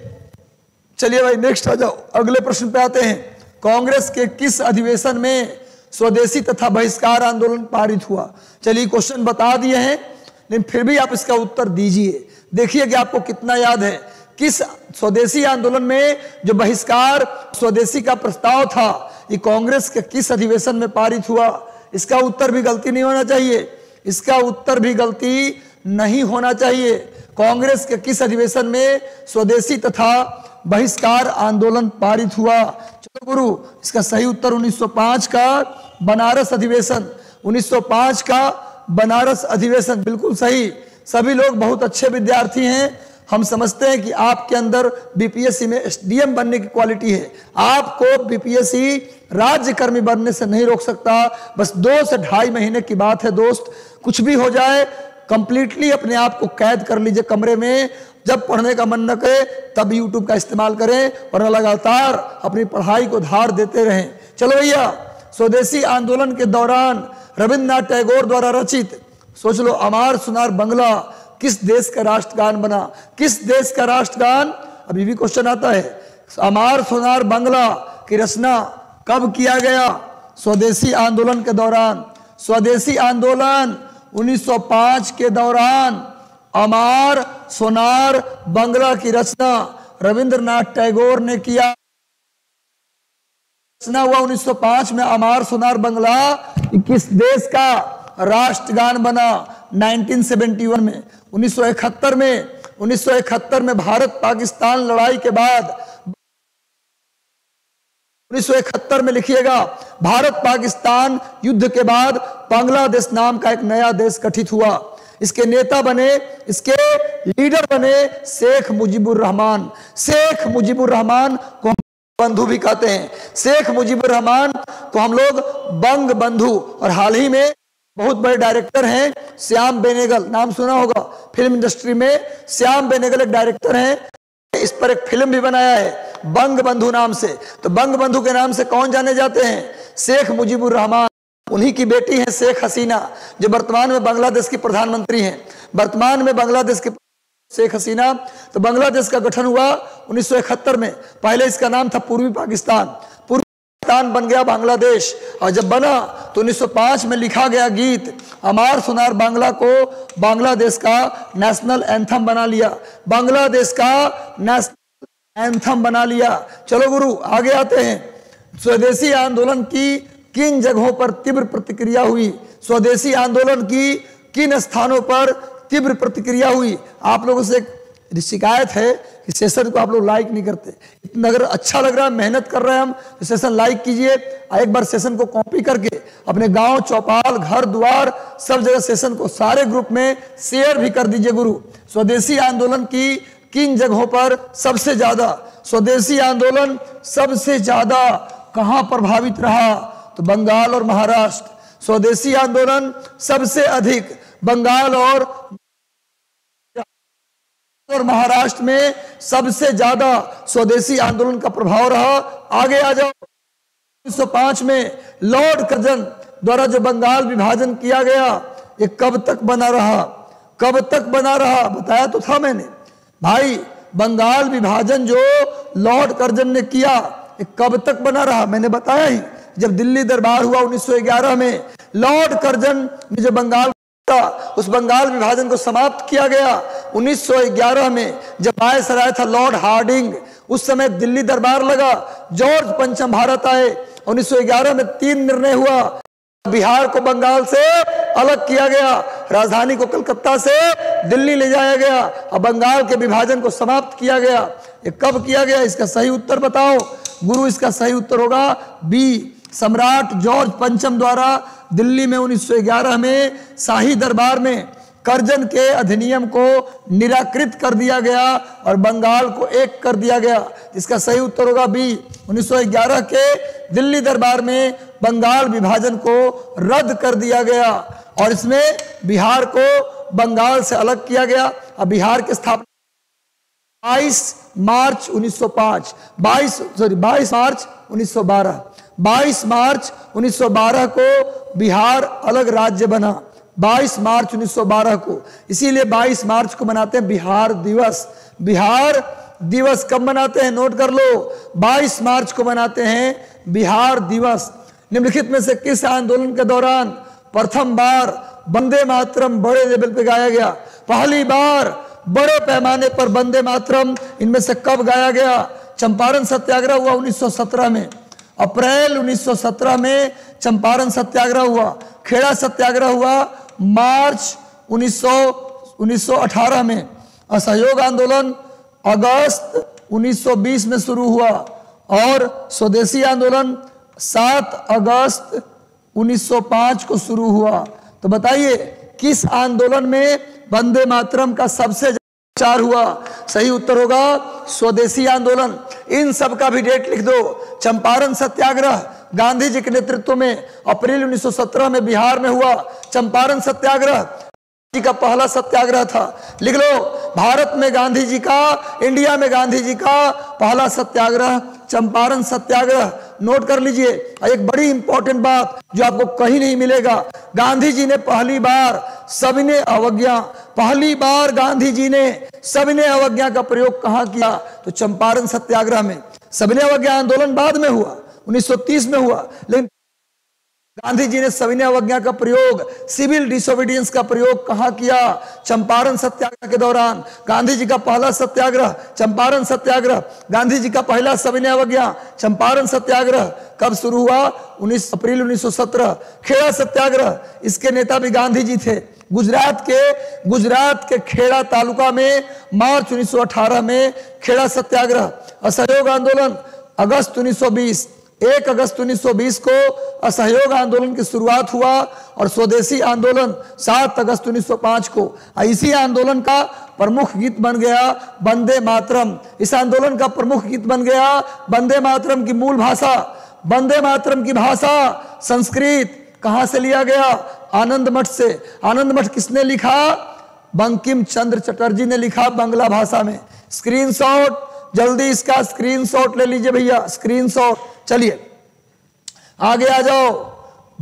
चलिए भाई नेक्स्ट आ जाओ, अगले प्रश्न पे आते हैं। कांग्रेस के किस अधिवेशन में स्वदेशी तथा बहिष्कार आंदोलन पारित हुआ? चलिए क्वेश्चन बता दिए हैं, लेकिन फिर भी आप इसका उत्तर दीजिए, देखिए कि आपको कितना याद है। किस स्वदेशी आंदोलन में जो बहिष्कार स्वदेशी का प्रस्ताव था, ये कांग्रेस के किस अधिवेशन में पारित हुआ? इसका उत्तर भी गलती नहीं होना चाहिए, इसका उत्तर भी गलती नहीं होना चाहिए। कांग्रेस के किस अधिवेशन में स्वदेशी तथा बहिष्कार आंदोलन पारित हुआ? चलो गुरु, इसका सही उत्तर 1905 का बनारस अधिवेशन, 1905 का बनारस अधिवेशन बिल्कुल सही। सभी लोग बहुत अच्छे विद्यार्थी हैं, हम समझते हैं कि आपके अंदर बीपीएससी में एसडीएम बनने की क्वालिटी है। आपको बीपीएससी राज्यकर्मी बनने से नहीं रोक सकता, बस 2 से ढाई महीने की बात है दोस्त। कुछ भी हो जाए, कंप्लीटली अपने आप को कैद कर लीजिए कमरे में, जब पढ़ने का मन न करे तब यूट्यूब का इस्तेमाल करें, और लगातार अपनी पढ़ाई को धार देते रहें। चलो भैया, स्वदेशी आंदोलन के दौरान रविन्द्रनाथ टैगोर द्वारा रचित, सोच लो, अमार सुनार बंगला किस देश का राष्ट्रगान बना? किस देश का राष्ट्रगान? अभी भी क्वेश्चन आता है। अमार सुनार बंगला की रचना कब किया गया? स्वदेशी आंदोलन के दौरान। स्वदेशी आंदोलन 1905 के दौरान अमार सोनार बंगला की रचना रविंद्रनाथ टैगोर ने किया। रचना हुआ 1905 में। अमार सोनार बंगला किस देश का राष्ट्रगान बना? 1971 में, 1971 में, 1971 में भारत पाकिस्तान लड़ाई के बाद, 1971 में लिखिएगा, भारत पाकिस्तान युद्ध के बाद बांग्लादेश नाम का एक नया देश गठित हुआ। इसके नेता बने, इसके लीडर बने शेख मुजीबुर रहमान। शेख मुजीबुर रहमान को हम बंधु भी कहते हैं। शेख मुजीबुर रहमान को हम लोग बंग बंधु, और हाल ही में बहुत बड़े डायरेक्टर हैं श्याम बेनेगल, नाम सुना होगा फिल्म इंडस्ट्री में। श्याम बेनेगल एक डायरेक्टर हैं, इस पर एक फिल्म भी बनाया है बंग बंधु नाम से। तो बंग बंधु के नाम से कौन जाने जाते हैं? शेख मुजीबुर रहमान। उन्हीं की बेटी है शेख हसीना, जो वर्तमान में बांग्लादेश की प्रधानमंत्री हैं। वर्तमान में बांग्लादेश की शेख हसीना। तो बांग्लादेश का गठन हुआ 1971 में। पहले इसका नाम था पूर्वी पाकिस्तान, पूर्वी पाकिस्तान बन गया बांग्लादेश। और जब बना तो 1905 में लिखा गया गीत अमार सुनार बांग्ला को बांग्लादेश का नेशनल एंथम बना लिया, बांग्लादेश का नेशनल एंथम बना लिया। चलो गुरु, आगे आते हैं। स्वदेशी आंदोलन की किन जगहों पर तीव्र प्रतिक्रिया हुई? स्वदेशी आंदोलन की किन स्थानों पर तीव्र प्रतिक्रिया हुई? आप लोगों से शिकायत है कि सेशन को आप लोग लाइक नहीं करते। इतना अगर अच्छा लग रहा है, मेहनत कर रहे हैं हम, तो सेशन लाइक कीजिए। एक बार सेशन को कॉपी करके अपने गांव, चौपाल, घर द्वार, सब जगह सेशन को सारे ग्रुप में शेयर भी कर दीजिए गुरु। स्वदेशी आंदोलन की किन जगहों पर सबसे ज्यादा, स्वदेशी आंदोलन सबसे ज्यादा कहाँ प्रभावित रहा? तो बंगाल और महाराष्ट्र। स्वदेशी आंदोलन सबसे अधिक बंगाल और महाराष्ट्र में सबसे ज्यादा स्वदेशी आंदोलन का प्रभाव रहा। आगे आ जाओ। 1905 में लॉर्ड कर्जन द्वारा जो बंगाल विभाजन किया गया, ये कब तक बना रहा? कब तक बना रहा? बताया तो था मैंने भाई, बंगाल विभाजन जो लॉर्ड कर्जन ने किया, ये कब तक बना रहा? मैंने बताया ही, जब दिल्ली दरबार हुआ 1911 में, लॉर्ड कर्जन ने जो बंगाल, उस बंगाल विभाजन को समाप्त किया गया 1911 में। जब वायसराय था लॉर्ड हार्डिंग, उस समय दिल्ली दरबार लगा। जॉर्ज पंचम भारत आए। 1911 में 3 निर्णय हुआ। बिहार को बंगाल से अलग किया गया, राजधानी को कलकत्ता से दिल्ली ले जाया गया, और बंगाल के विभाजन को समाप्त किया गया। ये कब किया गया? इसका सही उत्तर बताओ गुरु। इसका सही उत्तर होगा बी, सम्राट जॉर्ज पंचम द्वारा दिल्ली में 1911 में शाही दरबार में कर्जन के अधिनियम को निराकृत कर दिया गया और बंगाल को एक कर दिया गया। इसका सही उत्तर होगा बी, 1911 के दिल्ली दरबार में बंगाल विभाजन को रद्द कर दिया गया और इसमें बिहार को बंगाल से अलग किया गया। अब बिहार की स्थापना 22 मार्च 1912 को बिहार अलग राज्य बना। 22 मार्च 1912 को, इसीलिए 22 मार्च को मनाते हैं बिहार दिवस। बिहार दिवस कब मनाते हैं? नोट कर लो, 22 मार्च को मनाते हैं बिहार दिवस। निम्नलिखित में से किस आंदोलन के दौरान प्रथम बार वंदे मातरम बड़े लेवल पे गाया गया। पहली बार बड़े पैमाने पर वंदे मातरम इनमें से कब गाया गया? चंपारण सत्याग्रह हुआ 1917 में, अप्रैल 1917 में चंपारण सत्याग्रह हुआ। खेड़ा सत्याग्रह हुआ मार्च 1918 में। असहयोग आंदोलन अगस्त 1920 में शुरू हुआ और स्वदेशी आंदोलन 7 अगस्त 1905 को शुरू हुआ। तो बताइए किस आंदोलन में वंदे मातरम का सबसे प्रचार हुआ? सही उत्तर होगा स्वदेशी आंदोलन। इन सब का भी डेट लिख दो। चंपारण सत्याग्रह गांधी जी के नेतृत्व में अप्रैल 1917 में बिहार में हुआ। चंपारण सत्याग्रह जी का पहला सत्याग्रह था, लिख लो। भारत में गांधी जी का, इंडिया में गांधी जी का पहला सत्याग्रह चंपारण सत्याग्रह, नोट कर लीजिए। एक बड़ी इंपॉर्टेंट बात जो आपको कहीं नहीं मिलेगा, गांधी जी ने पहली बार सविनय अवज्ञा, पहली बार गांधी जी ने सविनय अवज्ञा का प्रयोग कहाँ किया? तो चंपारण सत्याग्रह में। सविनय अवज्ञा आंदोलन बाद में हुआ, 1930 में हुआ, लेकिन गांधी जी ने सविनय अवज्ञा का प्रयोग, सिविल डिसोबीडियंस का प्रयोग कहाँ किया? चंपारण सत्याग्रह के दौरान। गांधी जी का पहला सत्याग्रह चंपारण सत्याग्रह, गांधी जी का पहला सविनय अवज्ञा चंपारण सत्याग्रह कब शुरू हुआ? 19 अप्रैल 1917। खेड़ा सत्याग्रह, इसके नेता भी गांधी जी थे। गुजरात के खेड़ा तालुका में मार्च 1918 में खेड़ा सत्याग्रह। असहयोग आंदोलन अगस्त 1920, 1 अगस्त 1920 को असहयोग आंदोलन की शुरुआत हुआ और स्वदेशी आंदोलन 7 अगस्त 1905 को। इसी आंदोलन का प्रमुख गीत बन गया वंदे मातरम। इस आंदोलन का प्रमुख गीत बन गया वंदे मातरम की मूल भाषा। वंदे मातरम की भाषा संस्कृत कहाँ से लिया गया? आनंद मठ से। आनंद मठ किसने लिखा? बंकिम चंद्र चटर्जी ने लिखा बांग्ला भाषा में। स्क्रीनशॉट, जल्दी इसका स्क्रीनशॉट ले लीजिए भैया, स्क्रीनशॉट। चलिए आगे आ जाओ।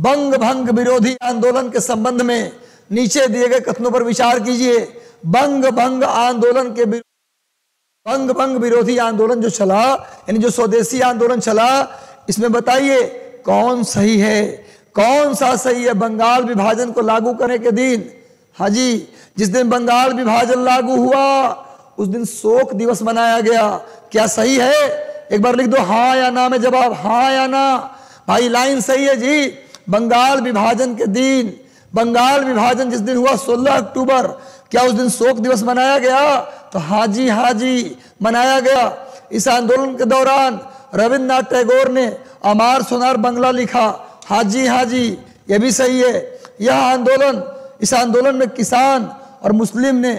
बंग भंग विरोधी आंदोलन के संबंध में नीचे दिए गए कथनों पर विचार कीजिए। बंग भंग विरोधी आंदोलन जो चला, यानी जो स्वदेशी आंदोलन चला, इसमें बताइए कौन सही है, कौन सा सही है? बंगाल विभाजन को लागू करने के दिन, हाँ जी, जिस दिन बंगाल विभाजन लागू हुआ उस दिन शोक दिवस मनाया गया। क्या सही है? एक बार लिख दो हाँ या ना में जवाब। हाँ या ना भाई, लाइन सही है जी। बंगाल विभाजन के दिन, बंगाल विभाजन जिस दिन हुआ 16 अक्टूबर, क्या उस दिन शोक दिवस मनाया गया? तो हाँ जी मनाया गया। इस आंदोलन के दौरान रविन्द्रनाथ टैगोर ने अमार सोनार बंगला लिखा। हाँ जी ये भी सही है। इस आंदोलन में किसान और मुस्लिम ने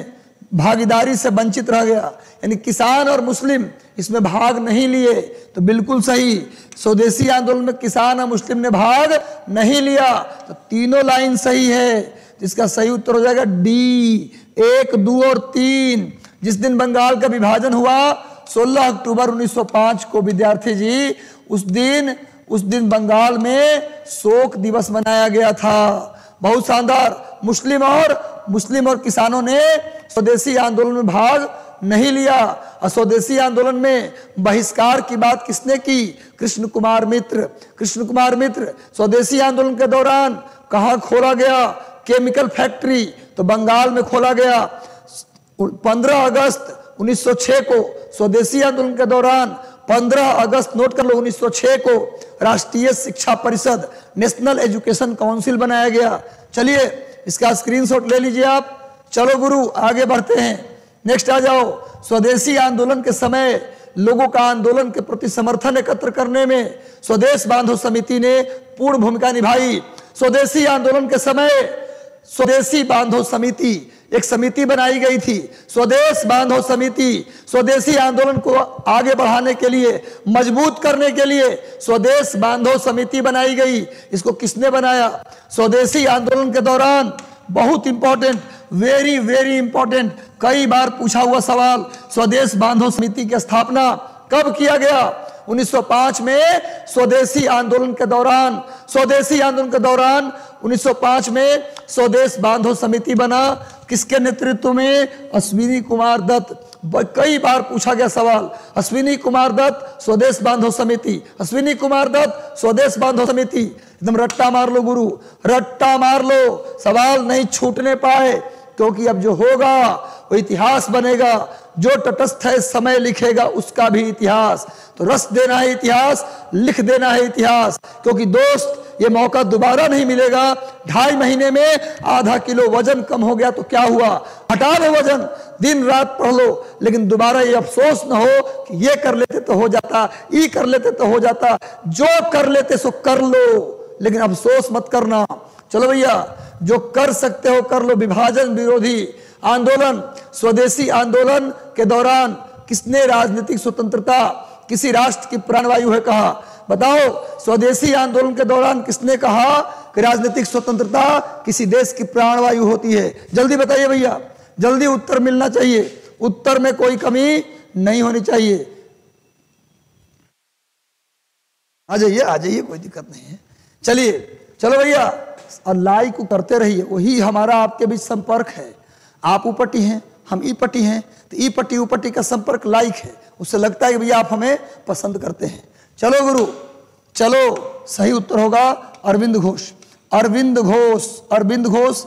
भागीदारी से वंचित रह गया, यानी किसान और मुस्लिम इसमें भाग नहीं लिए, तो बिल्कुल सही। स्वदेशी आंदोलन में किसान और मुस्लिम ने भाग नहीं लिया, तो तीनों लाइन सही है। इसका सही उत्तर हो जाएगा डी, 1, 2 और 3। जिस दिन बंगाल का विभाजन हुआ 16 अक्टूबर 1905 को विद्यार्थी जी, उस दिन बंगाल में शोक दिवस मनाया गया था। बहुत शानदार। मुस्लिम और किसानों ने स्वदेशी आंदोलन में भाग नहीं लिया। स्वदेशी आंदोलन में बहिष्कार की बात किसने की? कृष्ण कुमार मित्र। स्वदेशी आंदोलन के दौरान कहाँ खोला गया केमिकल फैक्ट्री? तो बंगाल में खोला गया। 15 अगस्त 1906 को स्वदेशी आंदोलन के दौरान, 15 अगस्त नोट कर लो 1906 को, राष्ट्रीय शिक्षा परिषद, नेशनल एजुकेशन काउंसिल बनाया गया। चलिए इसका स्क्रीनशॉट ले लीजिए आप। चलो गुरु आगे बढ़ते हैं। नेक्स्ट आ जाओ। स्वदेशी आंदोलन के समय लोगों का आंदोलन के प्रति समर्थन एकत्र करने में स्वदेश बांधो समिति ने पूर्ण भूमिका निभाई। स्वदेशी आंदोलन के समय स्वदेशी बांधो समिति एक समिति बनाई गई थी, स्वदेश बांधो समिति। स्वदेशी आंदोलन को आगे बढ़ाने के लिए, मजबूत करने के लिए स्वदेश बांधो समिति बनाई गई। इसको किसने बनाया? स्वदेशी आंदोलन के दौरान बहुत इंपॉर्टेंट, वेरी वेरी इंपॉर्टेंट, कई बार पूछा हुआ सवाल। स्वदेश बांधो समिति की स्थापना कब किया गया? 1905 में स्वदेशी आंदोलन के दौरान 1905 में स्वदेश बांधो समिति बना। किसके नेतृत्व में? अश्विनी कुमार दत्त। कई बार पूछा गया सवाल। अश्विनी कुमार दत्त स्वदेश बांधो समिति, अश्विनी कुमार दत्त स्वदेश बांधो समिति, एकदम रट्टा मार लो गुरु, रट्टा मार लो, सवाल नहीं छूटने पाए, क्योंकि अब जो होगा वो इतिहास बनेगा, जो तटस्थ है समय लिखेगा उसका भी इतिहास। तो रस देना है इतिहास, लिख देना है इतिहास, क्योंकि दोस्त ये मौका दोबारा नहीं मिलेगा। 2.5 महीने में 0.5 किलो वजन कम हो गया तो क्या हुआ, हटा दो वजन, दिन रात पढ़ लो, लेकिन दोबारा ये अफसोस ना हो कि ये कर लेते तो हो जाता, ये कर लेते तो हो जाता, जो कर लेते सो कर लो, लेकिन अफसोस मत करना। चलो भैया, जो कर सकते हो कर लो। विभाजन विरोधी आंदोलन, स्वदेशी आंदोलन के दौरान किसने राजनीतिक स्वतंत्रता किसी राष्ट्र की प्राणवायु है कहा, बताओ। स्वदेशी आंदोलन के दौरान किसने कहा कि राजनीतिक स्वतंत्रता किसी देश की प्राणवायु होती है? जल्दी बताइए भैया, जल्दी उत्तर मिलना चाहिए, उत्तर में कोई कमी नहीं होनी चाहिए। आ जाइए कोई दिक्कत नहीं है। चलिए, चलो भैया, लाइक को करते रहिए, वही हमारा आपके बीच संपर्क है। आप उपटी हैं, हम ई पटी हैं, तो ई पटी उपटी का संपर्क लाइक है, उससे लगता है कि भैया आप हमें पसंद करते हैं। चलो गुरु, चलो। सही उत्तर होगा अरविंद घोष, अरविंद घोष, अरविंद घोष।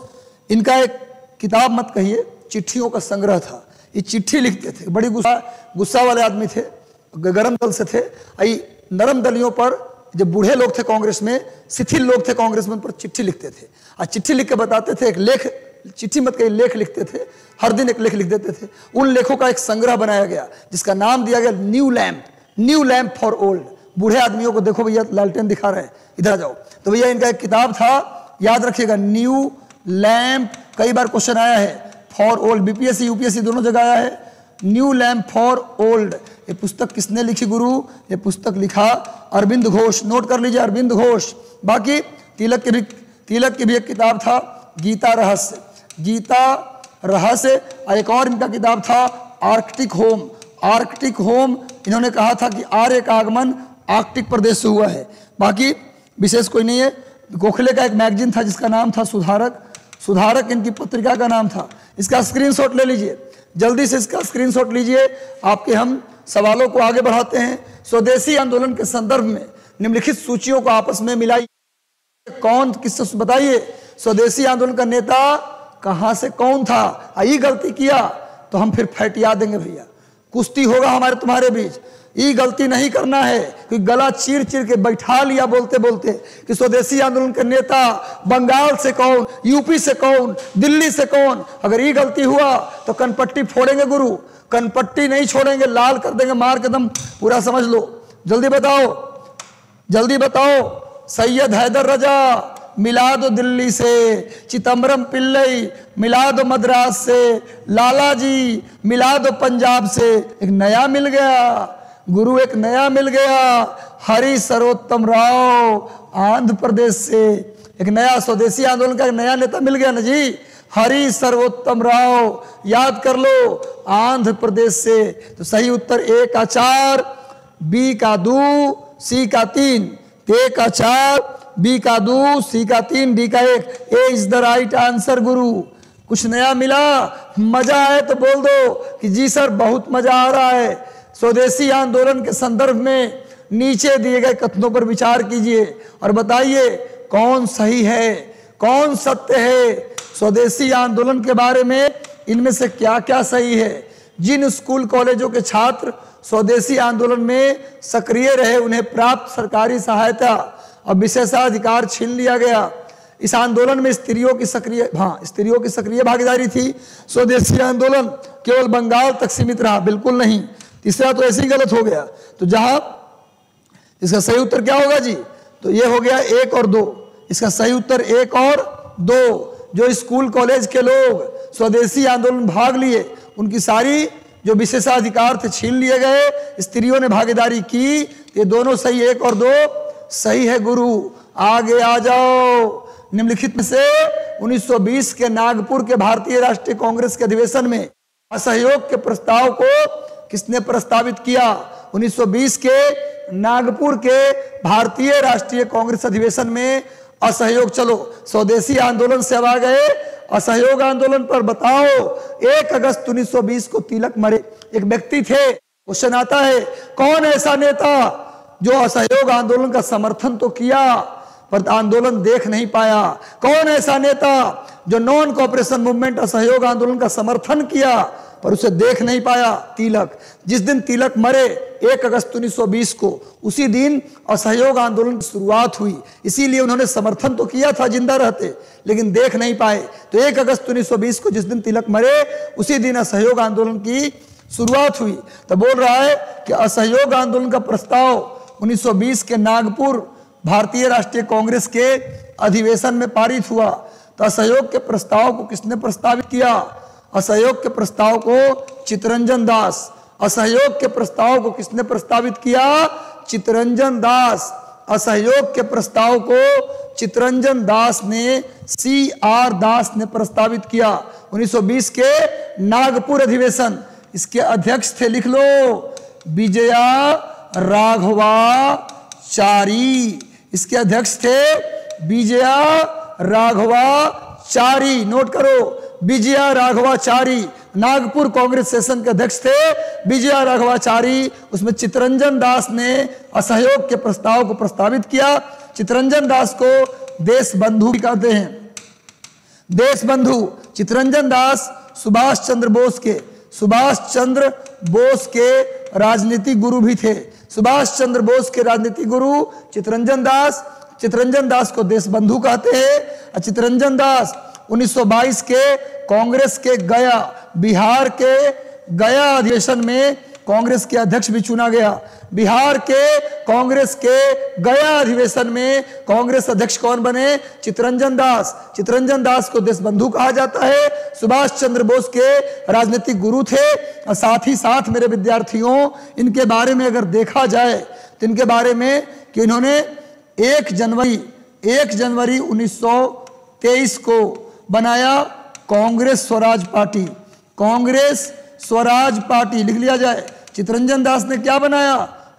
इनका एक किताब मत कहिए, चिट्ठियों का संग्रह था, ये चिट्ठी लिखते थे, बड़ी गुस्सा वाले आदमी थे, गर्म दल से थे, नरम दलियों पर, जब बूढ़े लोग थे कांग्रेस में, शिथिल लोग थे कांग्रेस में, उन पर चिट्ठी लिखते थे और चिट्ठी लिख के बताते थे। एक लेख, चिट्ठी मत कहीं, लेख लिखते थे, हर दिन एक लेख लिख देते थे। उन लेखों का एक संग्रह बनाया गया जिसका नाम दिया गया new lamp, new lamp for old. बूढ़े आदमियों को देखो भैया लालटेन दिखा रहे हैं, इधर आ जाओ। तो भैया इनका एक किताब था, याद रखिएगा, न्यू लैम्प, कई बार क्वेश्चन आया है, फॉर ओल्ड, बीपीएससी यूपीएससी दोनों जगह आया है, न्यू लैम्प फॉर ओल्ड। ये पुस्तक किसने लिखी गुरु? ये पुस्तक लिखा अरविंद घोष, नोट कर लीजिए, अरविंद घोष। बाकी तिलक की भी एक किताब था, गीता रहस्य, गीता रहस्य। और एक और इनका किताब था आर्कटिक होम, आर्कटिक होम। इन्होंने कहा था कि आर्य का आगमन आर्कटिक प्रदेश से हुआ है। बाकी विशेष कोई नहीं है। गोखले का एक मैगजीन था जिसका नाम था सुधारक, सुधारक इनकी पत्रिका का नाम था। इसका स्क्रीनशॉट ले लीजिए, जल्दी से इसका स्क्रीनशॉट लीजिए, आपके हम सवालों को आगे बढ़ाते हैं। स्वदेशी आंदोलन के संदर्भ में निम्नलिखित सूचियों को आपस में मिलाइए, कौन किससे, बताइए स्वदेशी आंदोलन का नेता कहां से कौन था। ये गलती किया तो हम फिर फैटिया देंगे भैया, कुश्ती होगा हमारे तुम्हारे बीच। ये गलती नहीं करना है कि गला चीर चीर के बैठा लिया बोलते बोलते कि स्वदेशी आंदोलन के नेता बंगाल से कौन, यूपी से कौन, दिल्ली से कौन। अगर ये गलती हुआ तो कनपट्टी फोड़ेंगे गुरु, कनपट्टी नहीं छोड़ेंगे, लाल कर देंगे, मार के दम पूरा समझ लो। जल्दी बताओ, जल्दी बताओ। सैयद हैदर रजा मिला दो दिल्ली से, चिदम्बरम पिल्लई मिला दो मद्रास से, लाला जी मिला दो पंजाब से। एक नया मिल गया गुरु, एक नया मिल गया, हरि सर्वोत्तम राव आंध्र प्रदेश से। एक नया स्वदेशी आंदोलन का एक नया नेता मिल गया ना जी, हरि सर्वोत्तम राव, याद कर लो, आंध्र प्रदेश से। तो सही उत्तर ए का 4, बी का 2, सी का 3, ए का 4, बी का 2, सी का 3, डी का 1। A is the right answer गुरु। कुछ नया मिला, मजा आए तो बोल दो कि जी सर बहुत मजा आ रहा है। स्वदेशी आंदोलन के संदर्भ में नीचे दिए गए कथनों पर विचार कीजिए और बताइए कौन सही है, कौन सत्य है। स्वदेशी आंदोलन के बारे में इनमें से क्या क्या सही है। जिन स्कूल कॉलेजों के छात्र स्वदेशी आंदोलन में सक्रिय रहे उन्हें प्राप्त सरकारी सहायता और विशेषाधिकार छीन लिया गया। इस आंदोलन में स्त्रियों की सक्रिय भागीदारी थी। स्वदेशी आंदोलन केवल बंगाल तक सीमित रहा, बिल्कुल नहीं। तीसरा तो ऐसे ही गलत हो गया। तो जहां इसका सही उत्तर क्या होगा जी, तो ये हो गया 1 और 2। इसका सही उत्तर 1 और 2। जो स्कूल कॉलेज के लोग स्वदेशी आंदोलन भाग लिए उनकी सारी जो विशेषाधिकार थे छीन लिए गए, स्त्रियों ने भागीदारी की। ये दोनों सही, 1 और 2 सही है गुरु। आगे आ जाओ। निम्नलिखित में से 1920 के नागपुर के भारतीय राष्ट्रीय कांग्रेस के अधिवेशन में असहयोग के प्रस्ताव को किसने प्रस्तावित किया? 1920 के नागपुर के भारतीय राष्ट्रीय कांग्रेस अधिवेशन में असहयोग। चलो स्वदेशी आंदोलन से अब आ गए असहयोग आंदोलन पर बताओ। 1 अगस्त 1920 को तिलक मरे, एक व्यक्ति थे। क्वेश्चन आता है कौन ऐसा नेता जो असहयोग आंदोलन का समर्थन तो किया पर आंदोलन देख नहीं पाया? कौन ऐसा नेता जो नॉन कॉपरेशन मूवमेंट असहयोग आंदोलन का समर्थन किया पर उसे देख नहीं पाया? तिलक। जिस दिन तिलक मरे 1 अगस्त 1920 को, उसी दिन असहयोग आंदोलन की शुरुआत हुई। इसीलिए उन्होंने समर्थन तो किया था जिंदा रहते, लेकिन देख नहीं पाए। तो 1 अगस्त 1920 को जिस दिन तिलक मरे उसी दिन असहयोग आंदोलन की शुरुआत हुई। तो बोल रहा है कि असहयोग आंदोलन का प्रस्ताव 1920 के नागपुर भारतीय राष्ट्रीय कांग्रेस के अधिवेशन में पारित हुआ। तो असहयोग के प्रस्ताव को किसने प्रस्तावित किया? असहयोग के प्रस्ताव को चितरंजन दास। असहयोग के प्रस्ताव को किसने प्रस्तावित किया? चितरंजन दास। असहयोग के प्रस्ताव को चितरंजन दास ने, CR दास ने प्रस्तावित किया 1920 के नागपुर अधिवेशन। इसके अध्यक्ष थे, लिख लो, विजया राघवाचारी। इसके अध्यक्ष थे विजया राघवाचारी। नोट करो, विजया राघवाचारी। नागपुर कांग्रेस सेशन के अध्यक्ष थे विजया राघवाचारी। उसमें चितरंजन दास ने असहयोग के प्रस्ताव को प्रस्तावित किया। चितरंजन दास को देशबंधु भी कहते हैं, देशबंधु। चितरंजन दास सुभाष चंद्र बोस के राजनीतिक गुरु भी थे। सुभाष चंद्र बोस के राजनीतिक गुरु चितरंजन दास। चितरंजन दास को देशबंधु कहते हैं। और चितरंजन दास 1922 के कांग्रेस के गया, बिहार के गया अधिवेशन में कांग्रेस के अध्यक्ष भी चुना गया। बिहार के कांग्रेस के गया अधिवेशन में कांग्रेस अध्यक्ष कौन बने? चितरंजन दास। चितरंजन दास को देशबंधु कहा जाता है। सुभाष चंद्र बोस के राजनीतिक गुरु थे। और साथ ही साथ मेरे विद्यार्थियों, इनके बारे में अगर देखा जाए तो इनके बारे में कि इन्होंने 1 जनवरी 1923 को बनाया कांग्रेस स्वराज पार्टी। कांग्रेस स्वराज पार्टी लिख लिया जाए। चितरंजन दास ने क्या बनाया?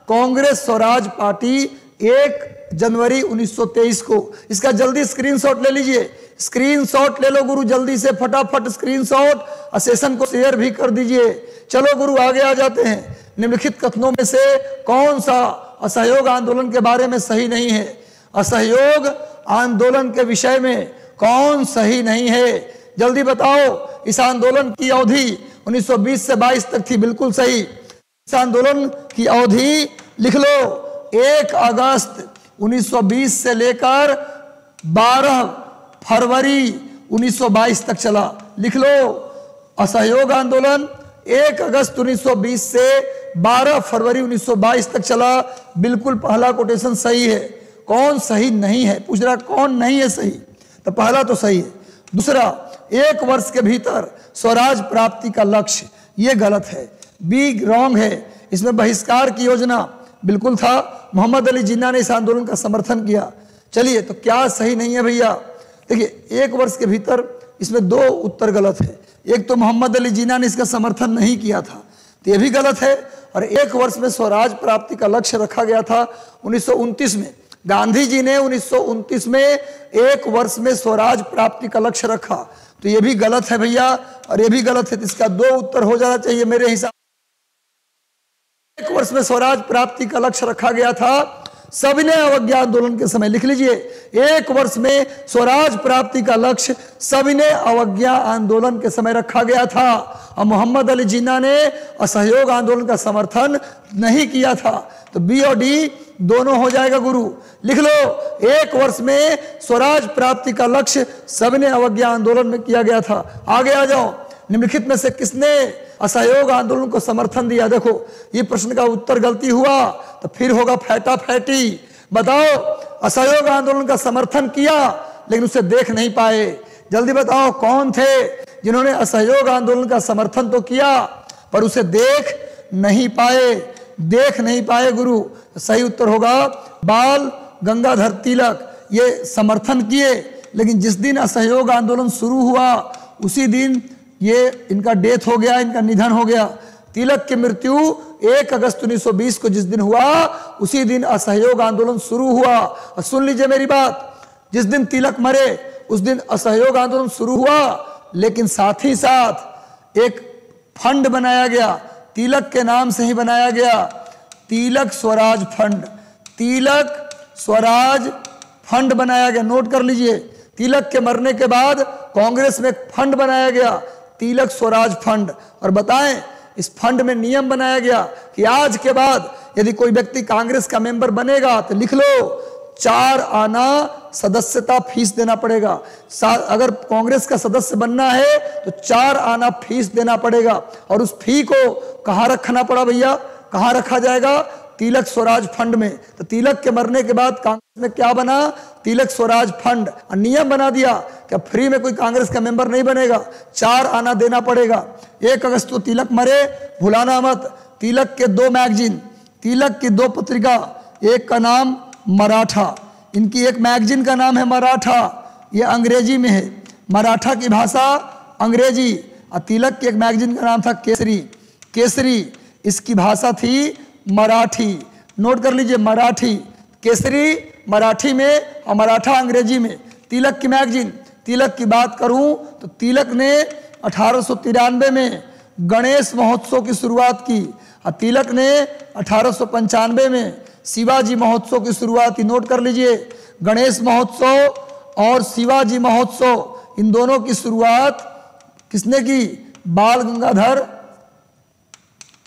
कांग्रेस स्वराज पार्टी 1 जनवरी 1923 को। इसका जल्दी स्क्रीनशॉट ले लीजिए। स्क्रीनशॉट ले लो गुरु, जल्दी से फटाफट स्क्रीनशॉट। और सेशन को शेयर भी कर दीजिए। चलो गुरु आगे आ जाते हैं। निम्नलिखित कथनों में से कौन सा असहयोग आंदोलन के बारे में सही नहीं है? असहयोग आंदोलन के विषय में कौन सही नहीं है? जल्दी बताओ। इस आंदोलन की अवधि 1920 से 22 तक थी, बिल्कुल सही। इस आंदोलन की अवधि लिख लो, 1 अगस्त 1920 से लेकर 12 फरवरी 1922 तक चला। लिख लो, असहयोग आंदोलन 1 अगस्त 1920 से 12 फरवरी 1922 तक चला। बिल्कुल पहला कोटेशन सही है। कौन सही नहीं है? पूछ रहा कौन नहीं है सही, तो पहला तो सही है। दूसरा, 1 वर्ष के भीतर स्वराज प्राप्ति का लक्ष्य, ये गलत है, बी रॉन्ग है। इसमें बहिष्कार की योजना बिल्कुल था। मोहम्मद अली जिन्ना ने इस आंदोलन का समर्थन किया। चलिए, तो क्या सही नहीं है भैया? देखिए, 1 वर्ष के भीतर, इसमें 2 उत्तर गलत है। एक तो मोहम्मद अली जिन्ना ने इसका समर्थन नहीं किया था, तो यह भी गलत है। और 1 वर्ष में स्वराज प्राप्ति का लक्ष्य रखा गया था 1929 में। गांधी जी ने 1929 में 1 वर्ष में स्वराज प्राप्ति का लक्ष्य रखा, तो यह भी गलत है भैया। और यह भी गलत है, तो इसका 2 उत्तर हो जाना चाहिए मेरे हिसाब से। 1 वर्ष में स्वराज प्राप्ति का लक्ष्य रखा गया था सविनय अवज्ञा आंदोलन के समय। लिख लीजिए, 1 वर्ष में स्वराज प्राप्ति का लक्ष्य सविनय अवज्ञा आंदोलन के समय रखा गया था। और मोहम्मद अली जिन्ना ने असहयोग आंदोलन का समर्थन नहीं किया था, तो बी और डी दोनों हो जाएगा गुरु। लिख लो, 1 वर्ष में स्वराज प्राप्ति का लक्ष्य सविनय अवज्ञा आंदोलन में किया गया था। आगे आ जाओ। निम्नलिखित में से किसने असहयोग आंदोलन को समर्थन दिया? देखो, ये प्रश्न का उत्तर गलती हुआ तो फिर होगा फैटा फैटी। बताओ, असहयोग आंदोलन का समर्थन किया लेकिन उसे देख नहीं पाए। जल्दी बताओ कौन थे जिन्होंने असहयोग आंदोलन का समर्थन तो किया पर उसे देख नहीं पाए? देख नहीं पाए गुरु, सही उत्तर होगा बाल गंगाधर तिलक। ये समर्थन किए, लेकिन जिस दिन असहयोग आंदोलन शुरू हुआ उसी दिन ये इनका डेथ हो गया, इनका निधन हो गया। तिलक की मृत्यु 1 अगस्त 1920 को जिस दिन हुआ उसी दिन असहयोग आंदोलन शुरू हुआ। और सुन लीजिए मेरी बात, जिस दिन तिलक मरे उस दिन असहयोग आंदोलन शुरू हुआ, लेकिन साथ ही साथ एक फंड बनाया गया, तिलक के नाम से ही बनाया गया, तिलक स्वराज फंड। तिलक स्वराज फंड बनाया गया, नोट कर लीजिए। तिलक के मरने के बाद कांग्रेस में एक फंड बनाया गया, तिलक स्वराज फंड। और बताएं, इस फंड में नियम बनाया गया कि आज के बाद यदि कोई व्यक्ति कांग्रेस का मेंबर बनेगा तो लिख लो 4 आना सदस्यता फीस देना पड़ेगा। अगर कांग्रेस का सदस्य बनना है तो 4 आना फीस देना पड़ेगा। और उस फी को कहाँ रखना पड़ा भैया, कहाँ रखा जाएगा? तिलक स्वराज फंड में। तो तिलक के मरने के बाद कांग्रेस में क्या बना? तिलक स्वराज फंड। नियम बना दिया कि फ्री में कोई कांग्रेस का मेंबर नहीं बनेगा, 4 आना देना पड़ेगा। 1 अगस्त को तिलक मरे, भुलाना मत। तिलक के 2 मैगजीन, तिलक की 2 पत्रिका, एक का नाम मराठा, इनकी एक मैगजीन का नाम है मराठा, ये अंग्रेजी में है, मराठा की भाषा अंग्रेजी। और तिलक की एक मैगजीन का नाम था केसरी, केसरी इसकी भाषा थी मराठी। नोट कर लीजिए, मराठी, केसरी मराठी में और मराठा अंग्रेजी में। तिलक की मैगजीन, तिलक की बात करूं तो तिलक ने 1893 में गणेश महोत्सव की शुरुआत की और तिलक ने 1895 में शिवाजी महोत्सव की शुरुआत की। नोट कर लीजिए, गणेश महोत्सव और शिवाजी महोत्सव, इन दोनों की शुरुआत किसने की? बाल गंगाधर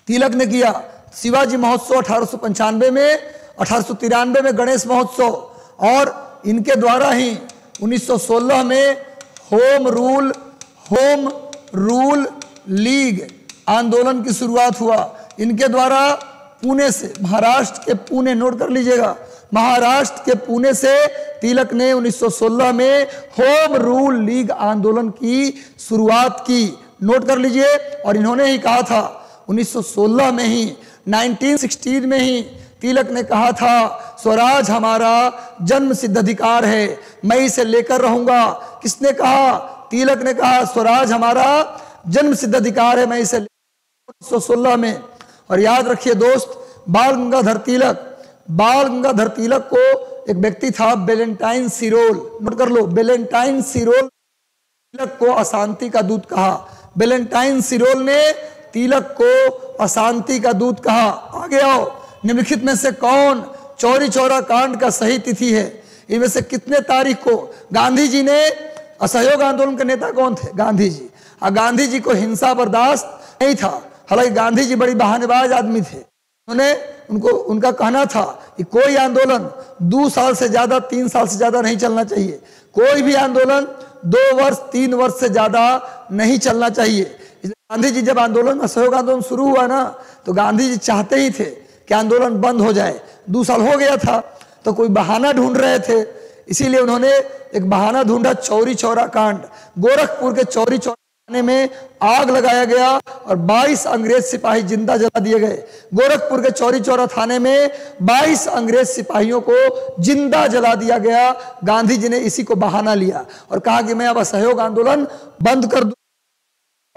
तिलक ने किया। शिवाजी महोत्सव 1895 में, 1893 में गणेश महोत्सव, और इनके द्वारा ही 1916 में होम रूल लीग आंदोलन की शुरुआत हुआ। इनके द्वारा पुणे से, महाराष्ट्र के पुणे, नोट कर लीजिएगा, महाराष्ट्र के पुणे से तिलक ने 1916 में होम रूल लीग आंदोलन की शुरुआत की। नोट कर लीजिए, और इन्होंने ही कहा था 1916 में ही, 1916 में ही तिलक ने कहा था स्वराज हमारा जन्म सिद्ध अधिकार है, मैं इसे लेकर रहूंगा। किसने कहा? तिलक ने कहा स्वराज हमारा जन्म सिद्ध अधिकार है, मैं इसे 1916 में। और याद रखिए दोस्त, बाल गंगाधर तिलक को एक व्यक्ति था वेलेंटाइन सिरोल, नोट कर लो, वेलेंटाइन सिरोल तिलक को अशांति का दूत कहा। वेलेंटाइन सिरोल ने तिलक को अशांति का दूत कहा। आगे आओ, निम्नलिखित में से कौन चौरी चौरा कांड का सही तिथि है? इनमें से कितने तारीख को गांधी जी ने, असहयोग आंदोलन के नेता कौन थे? गांधी जी। और गांधी जी को हिंसा बर्दाश्त नहीं था, हालांकि गांधी जी बड़ी बहानेबाज आदमी थे। उनका कहना था कि कोई आंदोलन 2 साल से ज्यादा, 3 साल से ज्यादा नहीं चलना चाहिए, कोई भी आंदोलन 2 वर्ष 3 वर्ष से ज्यादा नहीं चलना चाहिए। गांधी जी जब आंदोलन, असहयोग आंदोलन शुरू हुआ ना, तो गांधी जी चाहते ही थे कि आंदोलन बंद हो जाए, 2 साल हो गया था, तो कोई बहाना ढूंढ रहे थे, इसीलिए उन्होंने एक बहाना ढूंढा, चौरी चौरा कांड। गोरखपुर के चौरी चौरा में आग लगाया गया और 22 अंग्रेज सिपाही जिंदा जला दिए गए। गोरखपुर के चौरी चौरा थाने में 22 अंग्रेज सिपाहियों को जिंदा जला दिया गया। गांधी जी ने इसी को बहाना लिया और कहा कि मैं अब असहयोग आंदोलन बंद कर दूं,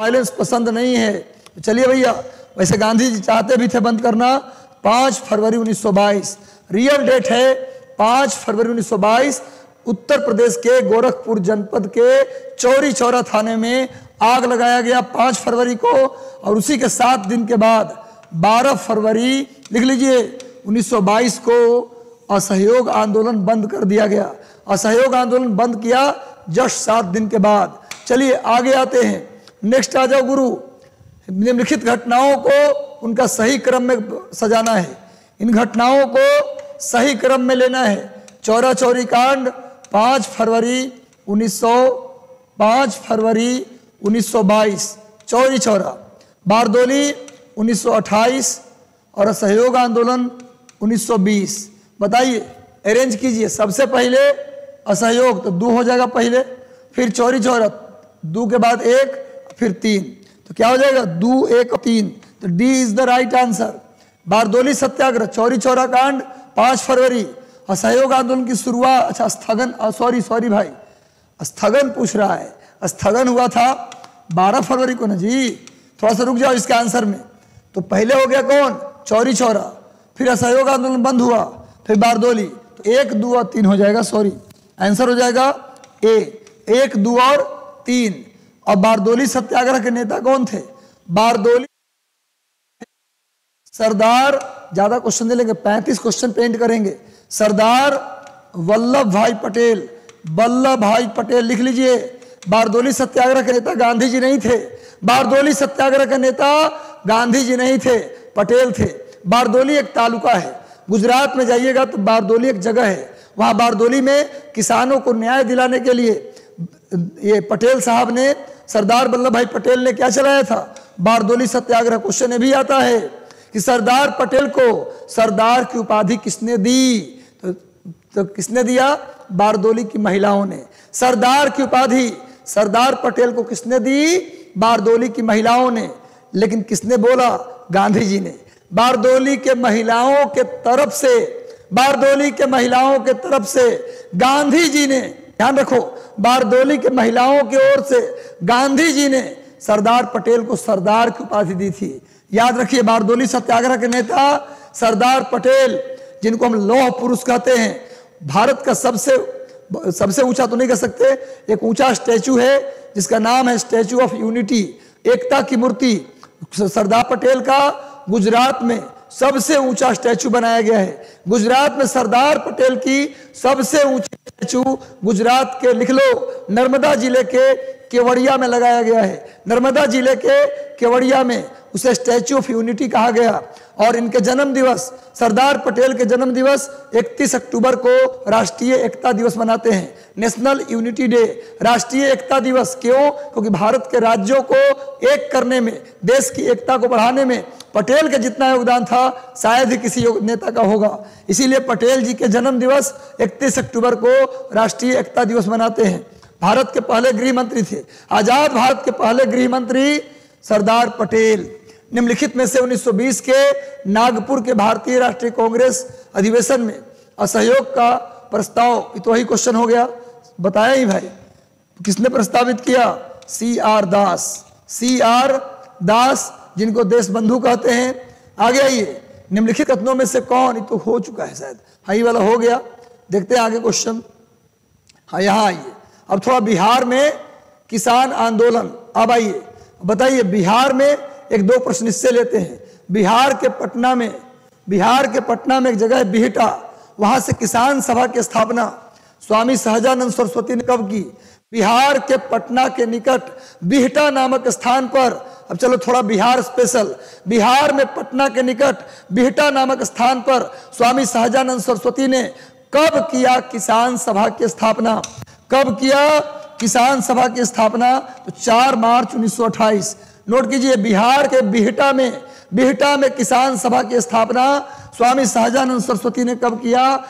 वायलेंस पसंद नहीं है। तो चलिए भैया, वैसे गांधी जी चाहते भी थे बंद करना। 5 फरवरी 1922 रियल डेट है, 5 फरवरी 1922 उत्तर प्रदेश के गोरखपुर जनपद के चौरी चौरा थाने में आग लगाया गया 5 फरवरी को। और उसी के 7 दिन के बाद 12 फरवरी लिख लीजिए 1922 को असहयोग आंदोलन बंद कर दिया गया। असहयोग आंदोलन बंद किया जस्ट 7 दिन के बाद। चलिए आगे आते हैं, नेक्स्ट आ जाओ गुरु। निम्नलिखित घटनाओं को उनका सही क्रम में सजाना है, इन घटनाओं को सही क्रम में लेना है। चौरा चौरी कांड 5 फरवरी 1922, चौरी चौरा, बारदोली 1928 और असहयोग आंदोलन 1920। बताइए, अरेंज कीजिए, सबसे पहले असहयोग तो 2 हो जाएगा पहले, फिर चौरी चौरा 2 के बाद 1, फिर 3, तो क्या हो जाएगा 2, 1, 3। तो D is the right answer. Bardoli Satyagraha, Chauri Chaura कांड 5 फरवरी, असहयोग आंदोलन की शुरुआत, अच्छा स्थगन, सॉरी भाई, स्थगन पूछ रहा है, स्थगन हुआ था 12 फरवरी को ना जी, थोड़ा सा रुक जाओ इसके आंसर में। तो पहले हो गया कौन? चौरी चौरा, फिर असहयोग आंदोलन बंद हुआ, फिर बारदोली, तो 1, 2 और 3 हो जाएगा, सॉरी आंसर हो जाएगा ए। एक, दो और तीन। और बारदोली सत्याग्रह के नेता कौन थे? बारदोली सरदार, ज्यादा क्वेश्चन नहीं लेंगे, 35 क्वेश्चन पेंट करेंगे। सरदार वल्लभ भाई पटेल, वल्लभ भाई पटेल लिख लीजिए। बारदोली सत्याग्रह के नेता गांधी जी नहीं थे, बारदोली सत्याग्रह के नेता गांधी जी नहीं थे, पटेल थे। बारदोली एक तालुका है, गुजरात में जाइएगा तो बारदोली एक जगह है, वहाँ बारदोली में किसानों को न्याय दिलाने के लिए ये पटेल साहब ने, सरदार वल्लभ भाई पटेल ने क्या चलाया था? बारदोली सत्याग्रह। क्वेश्चन भी आता है कि सरदार पटेल को सरदार की उपाधि किसने दी? तो किसने दिया? बारदोली की महिलाओं ने। सरदार की उपाधि सरदार पटेल को किसने दी? बारदोली की महिलाओं ने। लेकिन किसने बोला? गांधी जी ने। बारदोली के महिलाओं के तरफ से, बारदोली के महिलाओं के तरफ से गांधी जी ने, ध्यान रखो, बारदोली के महिलाओं की ओर से गांधी जी ने सरदार पटेल को सरदार की उपाधि दी थी। याद रखिए, बारदोली सत्याग्रह के नेता सरदार पटेल, जिनको हम लौह पुरुष कहते हैं, भारत का सबसे ऊंचा तो नहीं कह सकते, एक ऊंचा स्टैचू है जिसका नाम है स्टैचू ऑफ यूनिटी, एकता की मूर्ति। सरदार पटेल का गुजरात में सबसे ऊंचा स्टैचू बनाया गया है। गुजरात में सरदार पटेल की सबसे ऊंची स्टैचू गुजरात के, लिख लो, नर्मदा जिले के केवड़िया में लगाया गया है। नर्मदा जिले के केवड़िया में उसे स्टैचू ऑफ यूनिटी कहा गया। और इनके जन्म दिवस, सरदार पटेल के जन्म दिवस 31 अक्टूबर को राष्ट्रीय एकता दिवस मनाते हैं, नेशनल यूनिटी डे, राष्ट्रीय एकता दिवस। क्यों? क्योंकि भारत के राज्यों को एक करने में, देश की एकता को बढ़ाने में पटेल का जितना योगदान था शायद ही किसी नेता का होगा। इसीलिए पटेल जी के जन्म दिवस 31 अक्टूबर को राष्ट्रीय एकता दिवस मनाते हैं। भारत के पहले गृह मंत्री थे, आजाद भारत के पहले गृह मंत्री सरदार पटेल। निम्नलिखित में से 1920 के नागपुर के भारतीय राष्ट्रीय कांग्रेस अधिवेशन में असहयोग का प्रस्ताव, तो ही क्वेश्चन हो गया, बताया ही भाई, किसने प्रस्तावित किया? सी आर दास, जिनको देशबंधु कहते हैं। आगे आइए, निम्नलिखित कथनों में से कौन, ये तो हो चुका है शायद, हाँ ये वाला हो गया, देखते हैं आगे क्वेश्चन। हाँ यहाँ आइए, अब थोड़ा बिहार में किसान आंदोलन, अब आइए बताइए, बिहार में एक दो प्रश्न इससे लेते हैं। बिहार के पटना में एक जगह है बिहटा, वहां से किसान सभा की स्थापना स्वामी सहजानंद सरस्वती ने कब की? बिहार के पटना के निकट बिहटा नामक स्थान पर। अब चलो थोड़ा बिहार स्पेशल, बिहार में पटना के निकट बिहटा नामक स्थान पर स्वामी सहजानंद सरस्वती ने कब किया किसान सभा की स्थापना? कब किया किसान सभा की स्थापना? तो 4 मार्च 1928। नोट कीजिए, बिहार के बिहटा में किसान सभा की स्थापना स्वामी सहजानंद सरस्वती ने कब किया?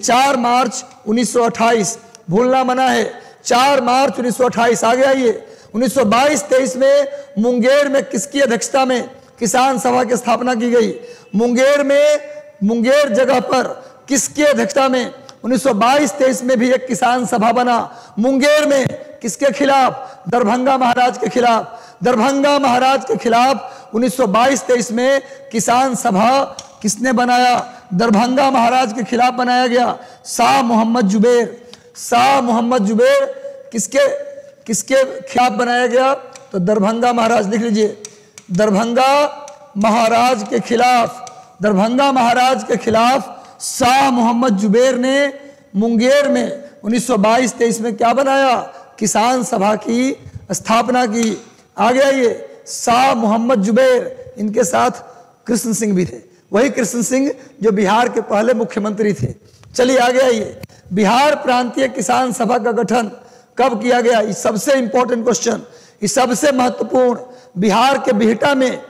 4 मार्च 1928, भूलना मना है, 4 मार्च 1928। आगे आइए, 1922-23 में मुंगेर में किसकी अध्यक्षता में किसान सभा की स्थापना की गई? मुंगेर जगह पर किसकी अध्यक्षता में? 1922-23 में भी एक किसान सभा बना मुंगेर में, किसके खिलाफ? दरभंगा महाराज के खिलाफ। दरभंगा महाराज के खिलाफ 1922-23 में किसान सभा किसने बनाया? दरभंगा महाराज के खिलाफ बनाया गया। शाह मोहम्मद जुबैर किसके खिलाफ बनाया गया? तो दरभंगा महाराज, लिख लीजिए, दरभंगा महाराज के खिलाफ शाह मोहम्मद जुबैर ने मुंगेर में 1922-23 में क्या बनाया? किसान सभा की स्थापना की। आगे आइए, शाह मोहम्मद जुबैर, इनके साथ कृष्ण सिंह भी थे, वही कृष्ण सिंह जो बिहार के पहले मुख्यमंत्री थे। चलिए आगे आइए, बिहार प्रांतीय किसान सभा का गठन कब किया गया? ये सबसे इंपॉर्टेंट क्वेश्चन, ये सबसे महत्वपूर्ण। बिहार के बिहटा में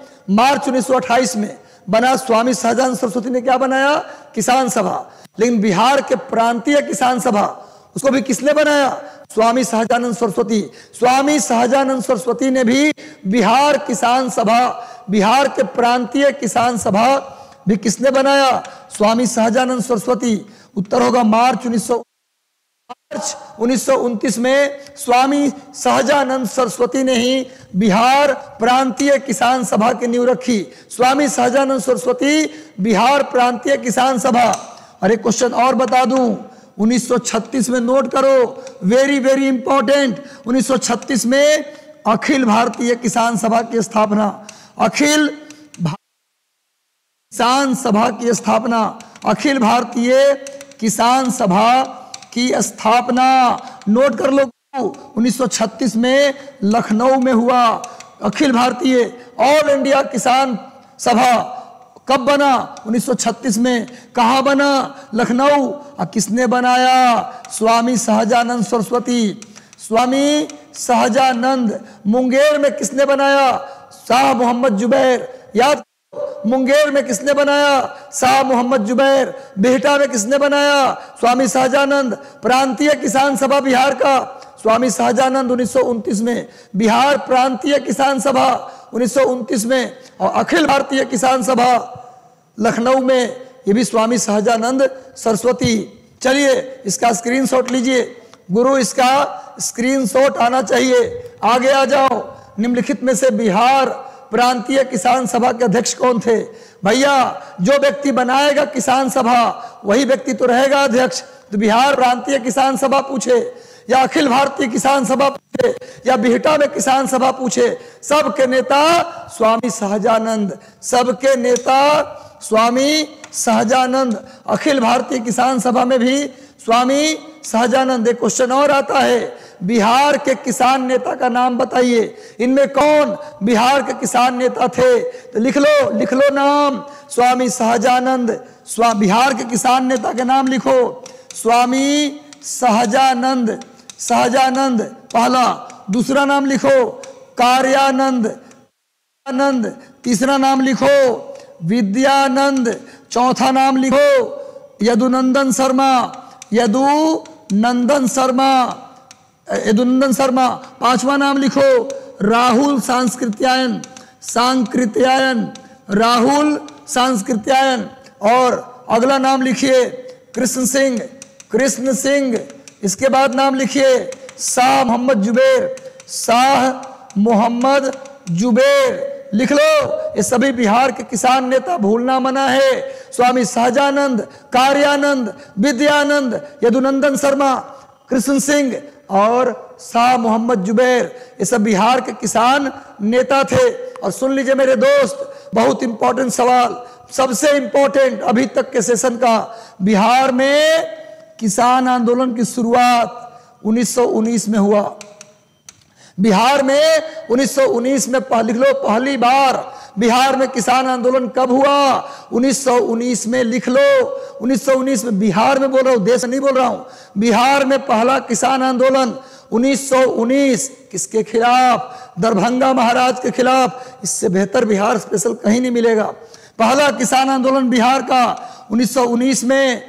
मार्च 1928 में बना, स्वामी सहजानंद सरस्वती ने क्या बनाया? किसान सभा। लेकिन बिहार के प्रांतीय किसान सभा, उसको भी किसने बनाया? स्वामी सहजानंद सरस्वती ने भी बिहार किसान सभा, बिहार के प्रांतीय किसान सभा भी किसने बनाया? स्वामी सहजानंद सरस्वती। उत्तर होगा मार्च 1929 में स्वामी सहजानंद सरस्वती ने ही बिहार प्रांतीय किसान सभा की नींव रखी। स्वामी सहजानंद सरस्वती, बिहार प्रांतीय किसान सभा। अरे क्वेश्चन और बता दूं, 1936 में नोट करो, वेरी वेरी इंपॉर्टेंट। 1936 में अखिल भारतीय किसान सभा की स्थापना, अखिल किसान सभा की स्थापना, अखिल भारतीय किसान सभा की स्थापना नोट कर लो। 1936 में लखनऊ में हुआ अखिल भारतीय ऑल इंडिया किसान सभा। कब बना? 1936 में। कहाँ बना? लखनऊ। और किसने बनाया? स्वामी सहजानंद सरस्वती। स्वामी सहजानंद। मुंगेर में किसने बनाया? शाह मोहम्मद जुबैर। याद, मुंगेर में किसने बनाया? शाह मोहम्मद जुबैर। बिहटा में किसने बनाया? स्वामी सहजानंद। प्रांतीय किसान सभा बिहार का, स्वामी सहजानंद 1929 में। बिहार प्रांतीय किसान सभा 1929 में। और अखिल भारतीय किसान सभा लखनऊ में, ये भी स्वामी सहजानंद सरस्वती। चलिए इसका स्क्रीनशॉट लीजिए गुरु, इसका स्क्रीनशॉट आना चाहिए। आगे आ जाओ। निम्नलिखित में से बिहार प्रांतीय किसान सभा के अध्यक्ष कौन थे? भैया जो व्यक्ति बनाएगा किसान सभा वही व्यक्ति तो रहेगा अध्यक्ष। तो बिहार प्रांतीय किसान सभा पूछे या अखिल भारतीय किसान सभा पूछे या बिहटा में किसान सभा पूछे, सबके नेता स्वामी सहजानंद, सबके नेता स्वामी सहजानंद। अखिल भारतीय किसान सभा में भी स्वामी सहजानंद। एक क्वेश्चन और आता है, बिहार के किसान नेता का नाम बताइए। इनमें कौन बिहार के किसान नेता थे? तो लिख लो नाम, स्वामी सहजानंद। बिहार के किसान नेता के नाम लिखो, स्वामी सहजानंद। सहजानंद पहला, दूसरा नाम लिखो कार्यानंद, आनंद। तीसरा नाम लिखो विद्यानंद। चौथा नाम लिखो यदुनंदन शर्मा, यदुनंदन शर्मा, यदुनंदन शर्मा। पांचवा नाम लिखो राहुल सांस्कृत्यायन, सांकृत्यायन, राहुल सांस्कृत्यायन। और अगला नाम लिखिए कृष्ण सिंह, कृष्ण सिंह। इसके बाद नाम लिखिए शाह मोहम्मद जुबैर, शाह मोहम्मद जुबैर। लिख लो, ये सभी बिहार के किसान नेता, भूलना मना है। स्वामी सहजानंद, कार्यानंद, विद्यानंद, यदुनंदन शर्मा, कृष्ण सिंह और शाह मोहम्मद जुबैर, ये सब बिहार के किसान नेता थे। और सुन लीजिए मेरे दोस्त, बहुत इंपॉर्टेंट सवाल, सबसे इंपॉर्टेंट अभी तक के सेशन का। बिहार में किसान आंदोलन की शुरुआत 1919 में हुआ। बिहार में 1919 में लिख लो, पहली बार बिहार में किसान आंदोलन कब हुआ? 1919 में। लिख लो 1919 में। बिहार में बोल रहा हूँ, देश नहीं बोल रहा हूँ। बिहार में पहला किसान आंदोलन 1919, किसके खिलाफ? दरभंगा महाराज के खिलाफ। इससे बेहतर बिहार स्पेशल कहीं नहीं मिलेगा। पहला किसान आंदोलन बिहार का 1919 में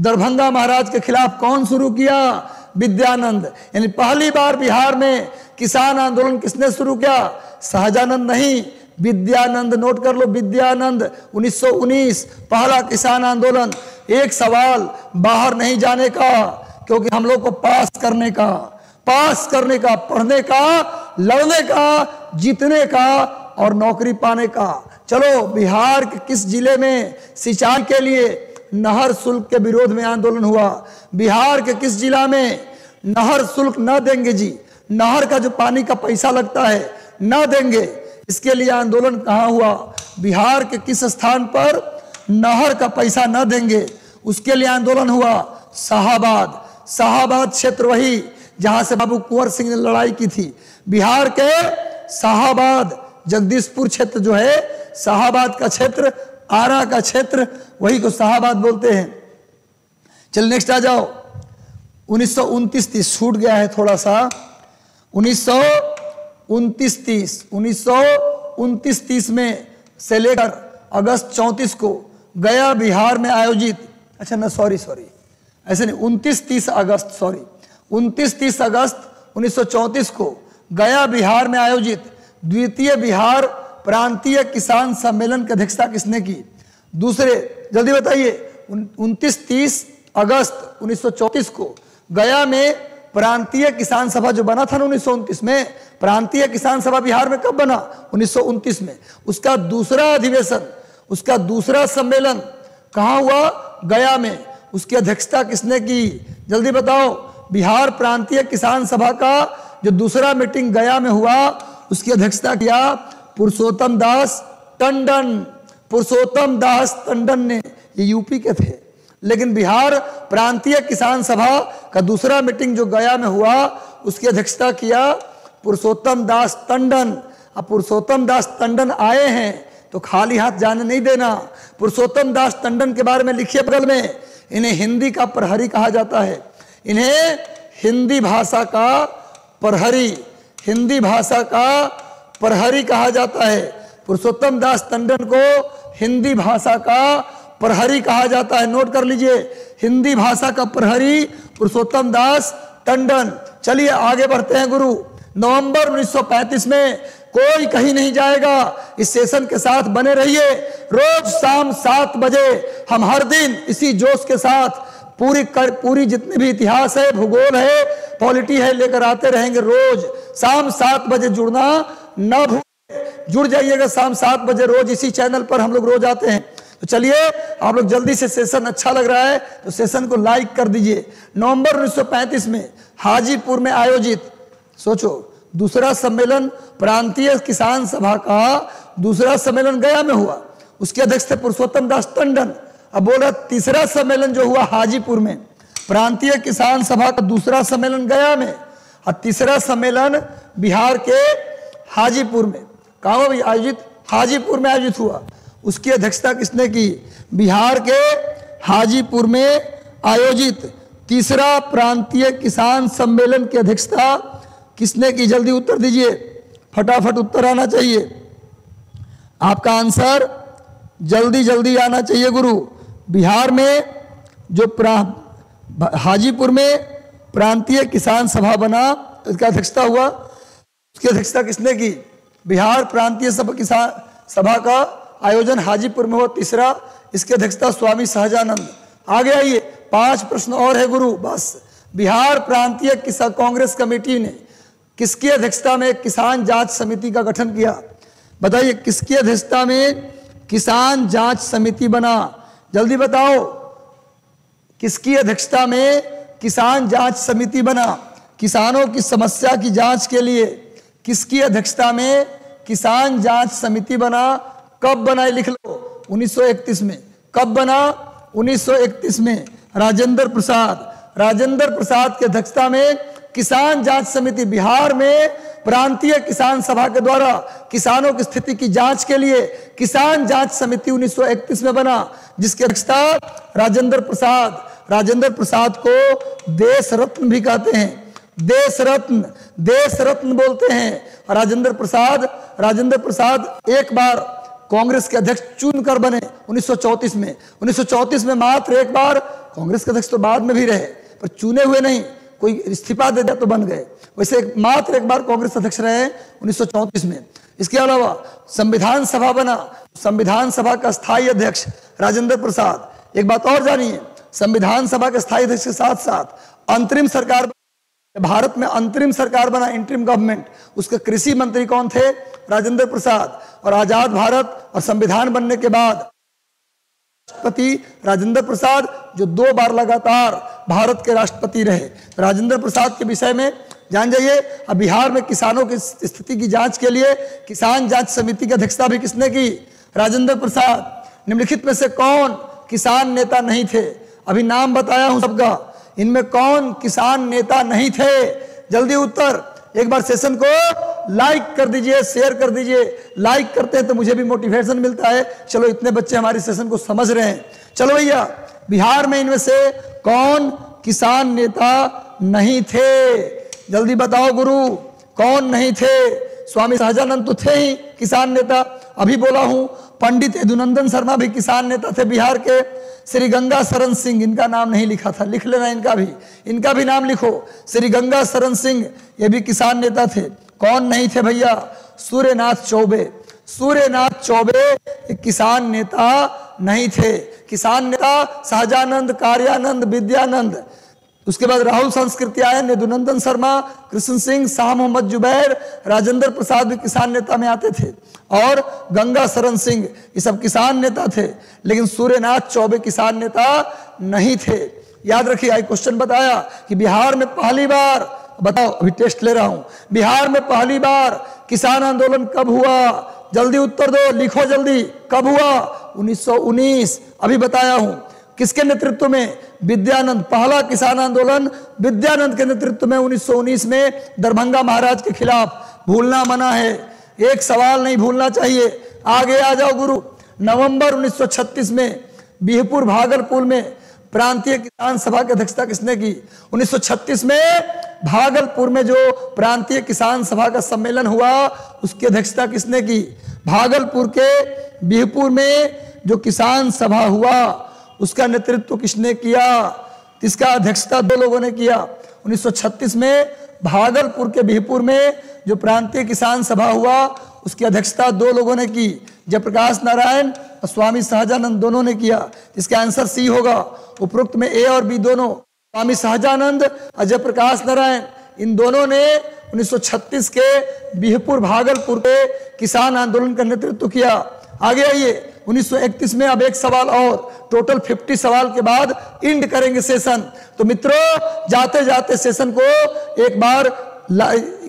दरभंगा महाराज के खिलाफ कौन शुरू किया? विद्यानंद। यानी पहली बार बिहार में किसान आंदोलन किसने शुरू किया? सहजानंद नहीं, विद्यानंद। नोट कर लो, विद्यानंद 1919 पहला किसान आंदोलन। एक सवाल बाहर नहीं जाने का, क्योंकि हम लोग को पास करने का, पास करने का, पढ़ने का, लड़ने का, जीतने का और नौकरी पाने का। चलो, बिहार के किस जिले में सिंचाई के लिए नहर शुल्क के विरोध में आंदोलन हुआ? बिहार के किस जिला में? नहर शुल्क न देंगे जी, नहर का जो पानी का पैसा लगता है न देंगे, इसके लिए आंदोलन कहाँ हुआ? बिहार के किस स्थान पर नहर का पैसा न देंगे उसके लिए आंदोलन हुआ? शाहाबाद। शाहाबाद क्षेत्र वही जहाँ से बाबू कुंवर सिंह ने लड़ाई की थी। बिहार के शाहाबाद, जगदीशपुर क्षेत्र जो है, शाहाबाद का क्षेत्र, आरा का क्षेत्र, वही को शाहाबाद बोलते हैं। चल नेक्स्ट आ जाओ। 1929-30 छूट गया है थोड़ा सा। 1929-30 में से लेकर अगस्त 34 को गया बिहार में आयोजित, अच्छा ना, सॉरी ऐसे नहीं, 29-30 अगस्त 1934 को गया बिहार में आयोजित द्वितीय बिहार प्रांतीय किसान सम्मेलन की अध्यक्षता किसने की? दूसरे, जल्दी बताइए। 29-30 अगस्त 1934 को गया में प्रांतीय किसान सभा जो बना था ना 1929 में, प्रांतीय किसान सभा बिहार में कब बना? 1929 में। उसका दूसरा अधिवेशन, उसका दूसरा सम्मेलन कहाँ हुआ? गया में। उसकी अध्यक्षता किसने की, जल्दी बताओ। बिहार प्रांतीय किसान सभा का जो दूसरा मीटिंग गया में हुआ उसकी अध्यक्षता किया पुरुषोत्तम दास टंडन। पुरुषोत्तम दास टंडन ने, ये यूपी के थे, लेकिन बिहार प्रांतीय किसान सभा का दूसरा मीटिंग जो गया में हुआ उसकी अध्यक्षता किया पुरुषोत्तम दास टंडन। अब पुरुषोत्तम दास टंडन आए हैं तो खाली हाथ जाने नहीं देना। पुरुषोत्तम दास टंडन के बारे में लिखिए बगल में, इन्हें हिंदी का प्रहरी कहा जाता है। इन्हें हिंदी भाषा का प्रहरी, हिंदी भाषा का प्रहरी कहा जाता है। पुरुषोत्तम दास टंडन को हिंदी भाषा का प्रहरी कहा जाता है। नोट कर लीजिए, हिंदी भाषा का प्रहरी पुरुषोत्तम दास टंडन। चलिए आगे बढ़ते हैं गुरु। नवंबर 1935 में कोई कहीं नहीं जाएगा, इस सेशन के साथ बने रहिए। रोज शाम 7 बजे हम हर दिन इसी जोश के साथ पूरी जितने भी इतिहास है, भूगोल है, पॉलिटी है, लेकर आते रहेंगे। रोज शाम 7 बजे जुड़ना ना भूलें, जुड़ जाइएगा शाम 7 बजे रोज इसी चैनल पर। हम लोग रोज आते हैं। तो चलिए आप लोग जल्दी से, सेशन अच्छा लग रहा है तो सेशन को लाइक कर दीजिए। नवंबर 1935 में हाजीपुर में आयोजित, सोचो, दूसरा सम्मेलन प्रांतीय किसान सभा का दूसरा सम्मेलन गया में हुआ, उसके अध्यक्ष थे पुरुषोत्तम दास टंडन। अब बोल रहा तीसरा सम्मेलन जो हुआ हाजीपुर में, प्रांतीय किसान सभा का दूसरा सम्मेलन गया में और तीसरा सम्मेलन बिहार के हाजीपुर में, कहाँ भी आयोजित, हाजीपुर में आयोजित हुआ। उसकी अध्यक्षता किसने की, बिहार के हाजीपुर में आयोजित तीसरा प्रांतीय किसान सम्मेलन की अध्यक्षता किसने की, जल्दी उत्तर दीजिए, फटाफट उत्तर आना चाहिए। आपका आंसर जल्दी जल्दी आना चाहिए गुरु। बिहार में जो हाजीपुर में प्रांतीय किसान सभा बना, इसका अध्यक्षता हुआ, उसकी अध्यक्षता किसने की, बिहार प्रांतीय किसान सभा का आयोजन हाजीपुर में हो तीसरा, इसकी अध्यक्षता स्वामी सहजानंद। आगे आइए, 5 प्रश्न और है गुरु, बस। बिहार प्रांतीय किसान कांग्रेस कमेटी ने किसकी अध्यक्षता में किसान जांच समिति का गठन किया, बताइए, किसकी अध्यक्षता में किसान जांच समिति बना, जल्दी बताओ, किसकी अध्यक्षता में किसान जांच समिति बना, किसानों की समस्या की जांच के लिए किसकी अध्यक्षता में किसान जांच समिति बना, कब बना, लिख लो, 1931 में। कब बना, 1931 में। राजेंद्र प्रसाद की अध्यक्षता में किसान जांच समिति बिहार में प्रांतीय किसान सभा के द्वारा किसानों की स्थिति की जांच के लिए किसान जांच समिति 1931 में बना, जिसके अध्यक्षता राजेंद्र प्रसाद को देश रत्न भी कहते हैं, देश रत्न बोलते हैं। राजेंद्र प्रसाद एक बार कांग्रेस के अध्यक्ष चुनकर बने 1934 में। 1934 में मात्र एक बार, कांग्रेस के अध्यक्ष तो बाद में भी रहे पर चुने हुए नहीं, कोई इस्तीफा दे दिया तो बन गए, वैसे मात्र एक बार कांग्रेस अध्यक्ष रहे 1934 में। इसके अलावा संविधान सभा बना, संविधान सभा का स्थायी अध्यक्ष राजेंद्र प्रसाद। एक बात और जानिए, संविधान सभा के स्थायी अध्यक्ष के साथ साथ अंतरिम सरकार, भारत में अंतरिम सरकार बना, इंटरिम गवर्नमेंट, उसके कृषि मंत्री कौन थे, राजेंद्र प्रसाद। और आजाद भारत और संविधान बनने के बाद राष्ट्रपति राजेंद्र प्रसाद, जो 2 बार लगातार भारत के राष्ट्रपति रहे। तो राजेंद्र प्रसाद के विषय में जान जाइए। अब बिहार में किसानों की स्थिति की जांच के लिए किसान जांच समिति की अध्यक्षता भी किसने की, राजेंद्र प्रसाद। निम्नलिखित में से कौन किसान नेता नहीं थे, अभी नाम बताया हूं सबका, इनमें कौन किसान नेता नहीं थे, जल्दी उत्तर। एक बार सेशन को लाइक कर दीजिए, शेयर कर दीजिए, लाइक करते हैं तो मुझे भी मोटिवेशन मिलता है, चलो इतने बच्चे हमारे सेशन को समझ रहे हैं। चलो भैया, बिहार में इनमें से कौन किसान नेता नहीं थे, जल्दी बताओ गुरु, कौन नहीं थे। स्वामी सहजानंद तो थे ही किसान नेता, अभी बोला हूं, पंडित यदुनंदन शर्मा भी किसान नेता थे बिहार के, श्री गंगा शरण सिंह, इनका नाम नहीं लिखा था, लिख लेना, इनका भी नाम लिखो, श्री गंगा शरण सिंह, ये भी किसान नेता थे। कौन नहीं थे भैया, सूर्यनाथ चौबे किसान नेता नहीं थे। किसान नेता सहजानंद, कार्यानंद, विद्यानंद, उसके बाद राहुल संस्कृति आए, यदुनंदन शर्मा, कृष्ण सिंह, शाह मोहम्मद जुबैर, राजेंद्र प्रसाद भी किसान नेता में आते थे और गंगा शरण सिंह, ये सब किसान नेता थे, लेकिन सूर्यनाथ चौबे किसान नेता नहीं थे। याद रखिए, आई क्वेश्चन बताया कि बिहार में पहली बार, बताओ अभी टेस्ट ले रहा हूं, बिहार में पहली बार किसान आंदोलन कब हुआ? जल्दी उत्तर दो, लिखो जल्दी, कब हुआ? 1919। अभी बताया हूं किसके नेतृत्व में? विद्यानंद। पहला किसान आंदोलन विद्यानंद के नेतृत्व में 1919 में दरभंगा महाराज के खिलाफ। भूलना मना है, एक सवाल नहीं भूलना चाहिए। आगे आ जाओ गुरु। नवंबर 1936 में बिहपुर भागलपुर में प्रांतीय किसान सभा की अध्यक्षता किसने की? 1936 में भागलपुर में जो प्रांतीय किसान सभा का सम्मेलन हुआ उसकी अध्यक्षता किसने की? भागलपुर के बिहपुर में जो किसान सभा हुआ उसका नेतृत्व किसने किया? इसका अध्यक्षता दो लोगों ने किया। 1936 में भागलपुर के बिहपुर में जो प्रांतीय किसान सभा हुआ उसकी अध्यक्षता दो लोगों ने की, जयप्रकाश नारायण और स्वामी सहजानंद दोनों ने किया। इसका आंसर सी होगा। उपरोक्त में ए और बी दोनों, स्वामी सहजानंद और जयप्रकाश नारायण, इन दोनों ने 1936 के बिहपुर भागलपुर के किसान आंदोलन का नेतृत्व किया। आगे आइए 1931 में। अब एक सवाल और, टोटल 50 सवाल के बाद इंड करेंगे सेशन। तो मित्रों जाते जाते सेशन को एक बार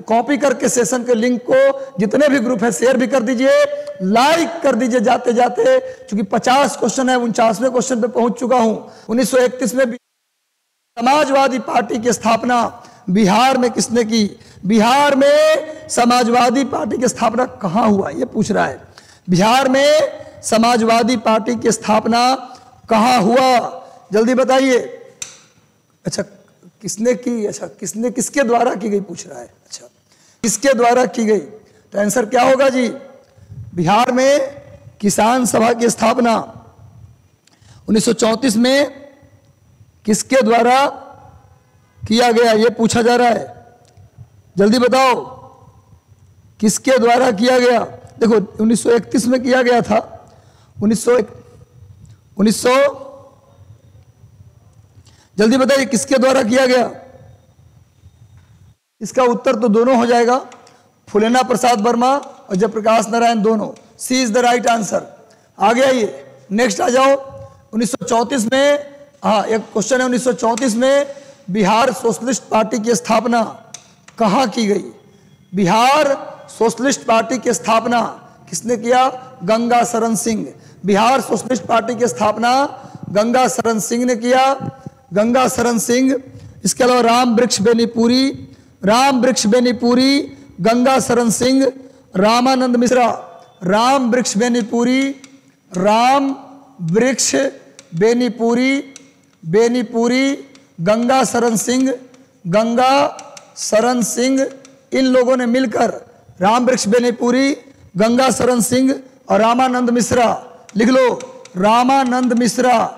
कॉपी करके सेशन के लिंक को जितने भी ग्रुप है शेयर भी कर दीजिए, लाइक कर दीजिए जाते जाते, क्योंकि 50 क्वेश्चन है, 49वें क्वेश्चन पे पहुंच चुका हूं। 1931 में समाजवादी पार्टी की स्थापना बिहार में किसने की? बिहार में समाजवादी पार्टी की स्थापना कहां हुआ यह पूछ रहा है। बिहार में समाजवादी पार्टी की स्थापना कहां हुआ जल्दी बताइए। अच्छा किसने की, अच्छा किसने, किसके द्वारा की गई पूछ रहा है। अच्छा किसके द्वारा की गई, तो आंसर क्या होगा जी? बिहार में किसान सभा की स्थापना 1934 में किसके द्वारा किया गया ये पूछा जा रहा है। जल्दी बताओ किसके द्वारा किया गया। देखो 1931 में किया गया था, 1900 जल्दी बताइए किसके द्वारा किया गया। इसका उत्तर तो दोनों हो जाएगा, फुलेना प्रसाद वर्मा और जयप्रकाश नारायण दोनों। C is the right answer. आगे आइए, नेक्स्ट आ जाओ 1934 में। हाँ एक क्वेश्चन है 1934 में बिहार सोशलिस्ट पार्टी की स्थापना कहाँ की गई? बिहार सोशलिस्ट पार्टी की स्थापना किसने किया? गंगा शरण सिंह। बिहार सोशलिस्ट पार्टी की स्थापना गंगा शरण सिंह ने किया। गंगा शरण सिंह, इसके अलावा राम वृक्ष बेनीपुरी, राम वृक्ष बेनीपुरी, गंगा शरण सिंह, रामानंद मिश्रा। राम वृक्ष बेनीपुरी, राम वृक्ष बेनीपुरी, बेनीपुरी, गंगा शरण सिंह, गंगा शरण सिंह, इन लोगों ने मिलकर, राम वृक्ष बेनीपुरी, गंगा शरण सिंह और रामानंद मिश्रा, लिख लो रामानंद मिश्रा,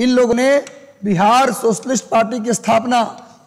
इन लोगों ने बिहार सोशलिस्ट पार्टी की स्थापना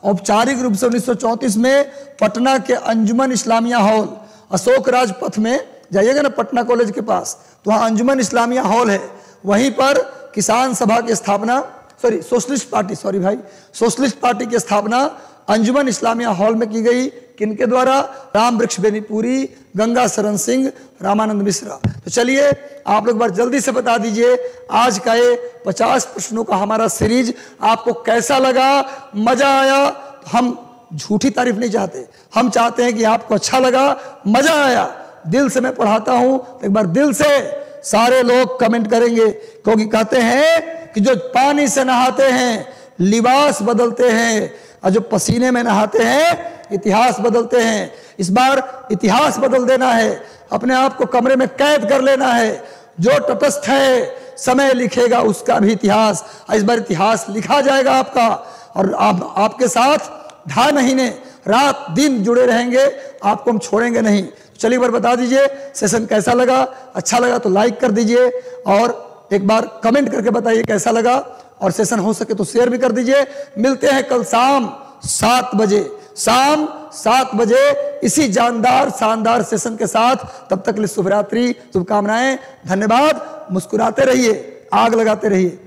औपचारिक रूप से 1934 में पटना के अंजुमन इस्लामिया हॉल, अशोक राजपथ में जाइएगा ना पटना कॉलेज के पास, तो वहाँ अंजुमन इस्लामिया हॉल है, वहीं पर किसान सभा की स्थापना, सॉरी सोशलिस्ट पार्टी, सॉरी भाई, सोशलिस्ट पार्टी की स्थापना अंजुमन इस्लामिया हॉल में की गई। किनके द्वारा? राम वृक्ष बेनीपुरी, गंगा शरण सिंह, रामानंद मिश्रा। तो चलिए आप लोग बार जल्दी से बता दीजिए आज का ये 50 प्रश्नों का हमारा सीरीज आपको कैसा लगा, मजा आया? हम झूठी तारीफ नहीं चाहते, हम चाहते हैं कि आपको अच्छा लगा, मजा आया। दिल से मैं पढ़ाता हूं तो एक बार दिल से सारे लोग कमेंट करेंगे, क्योंकि कहते हैं कि जो पानी से नहाते हैं लिबास बदलते हैं और जो पसीने में नहाते हैं इतिहास बदलते हैं। इस बार इतिहास बदल देना है, अपने आप को कमरे में कैद कर लेना है। जो तटस्थ है समय लिखेगा उसका भी इतिहास, इस बार इतिहास लिखा जाएगा आपका। और आपके साथ 2.5 महीने रात दिन जुड़े रहेंगे, आपको हम छोड़ेंगे नहीं। चलिए एक बार बता दीजिए सेशन कैसा लगा, अच्छा लगा तो लाइक कर दीजिए और एक बार कमेंट करके बताइए कैसा लगा, और सेशन हो सके तो शेयर भी कर दीजिए। मिलते हैं कल शाम 7 बजे, शाम 7 बजे इसी जानदार शानदार सेशन के साथ। तब तक के लिए शुभरात्रि, शुभकामनाएं, धन्यवाद। मुस्कुराते रहिए, आग लगाते रहिए।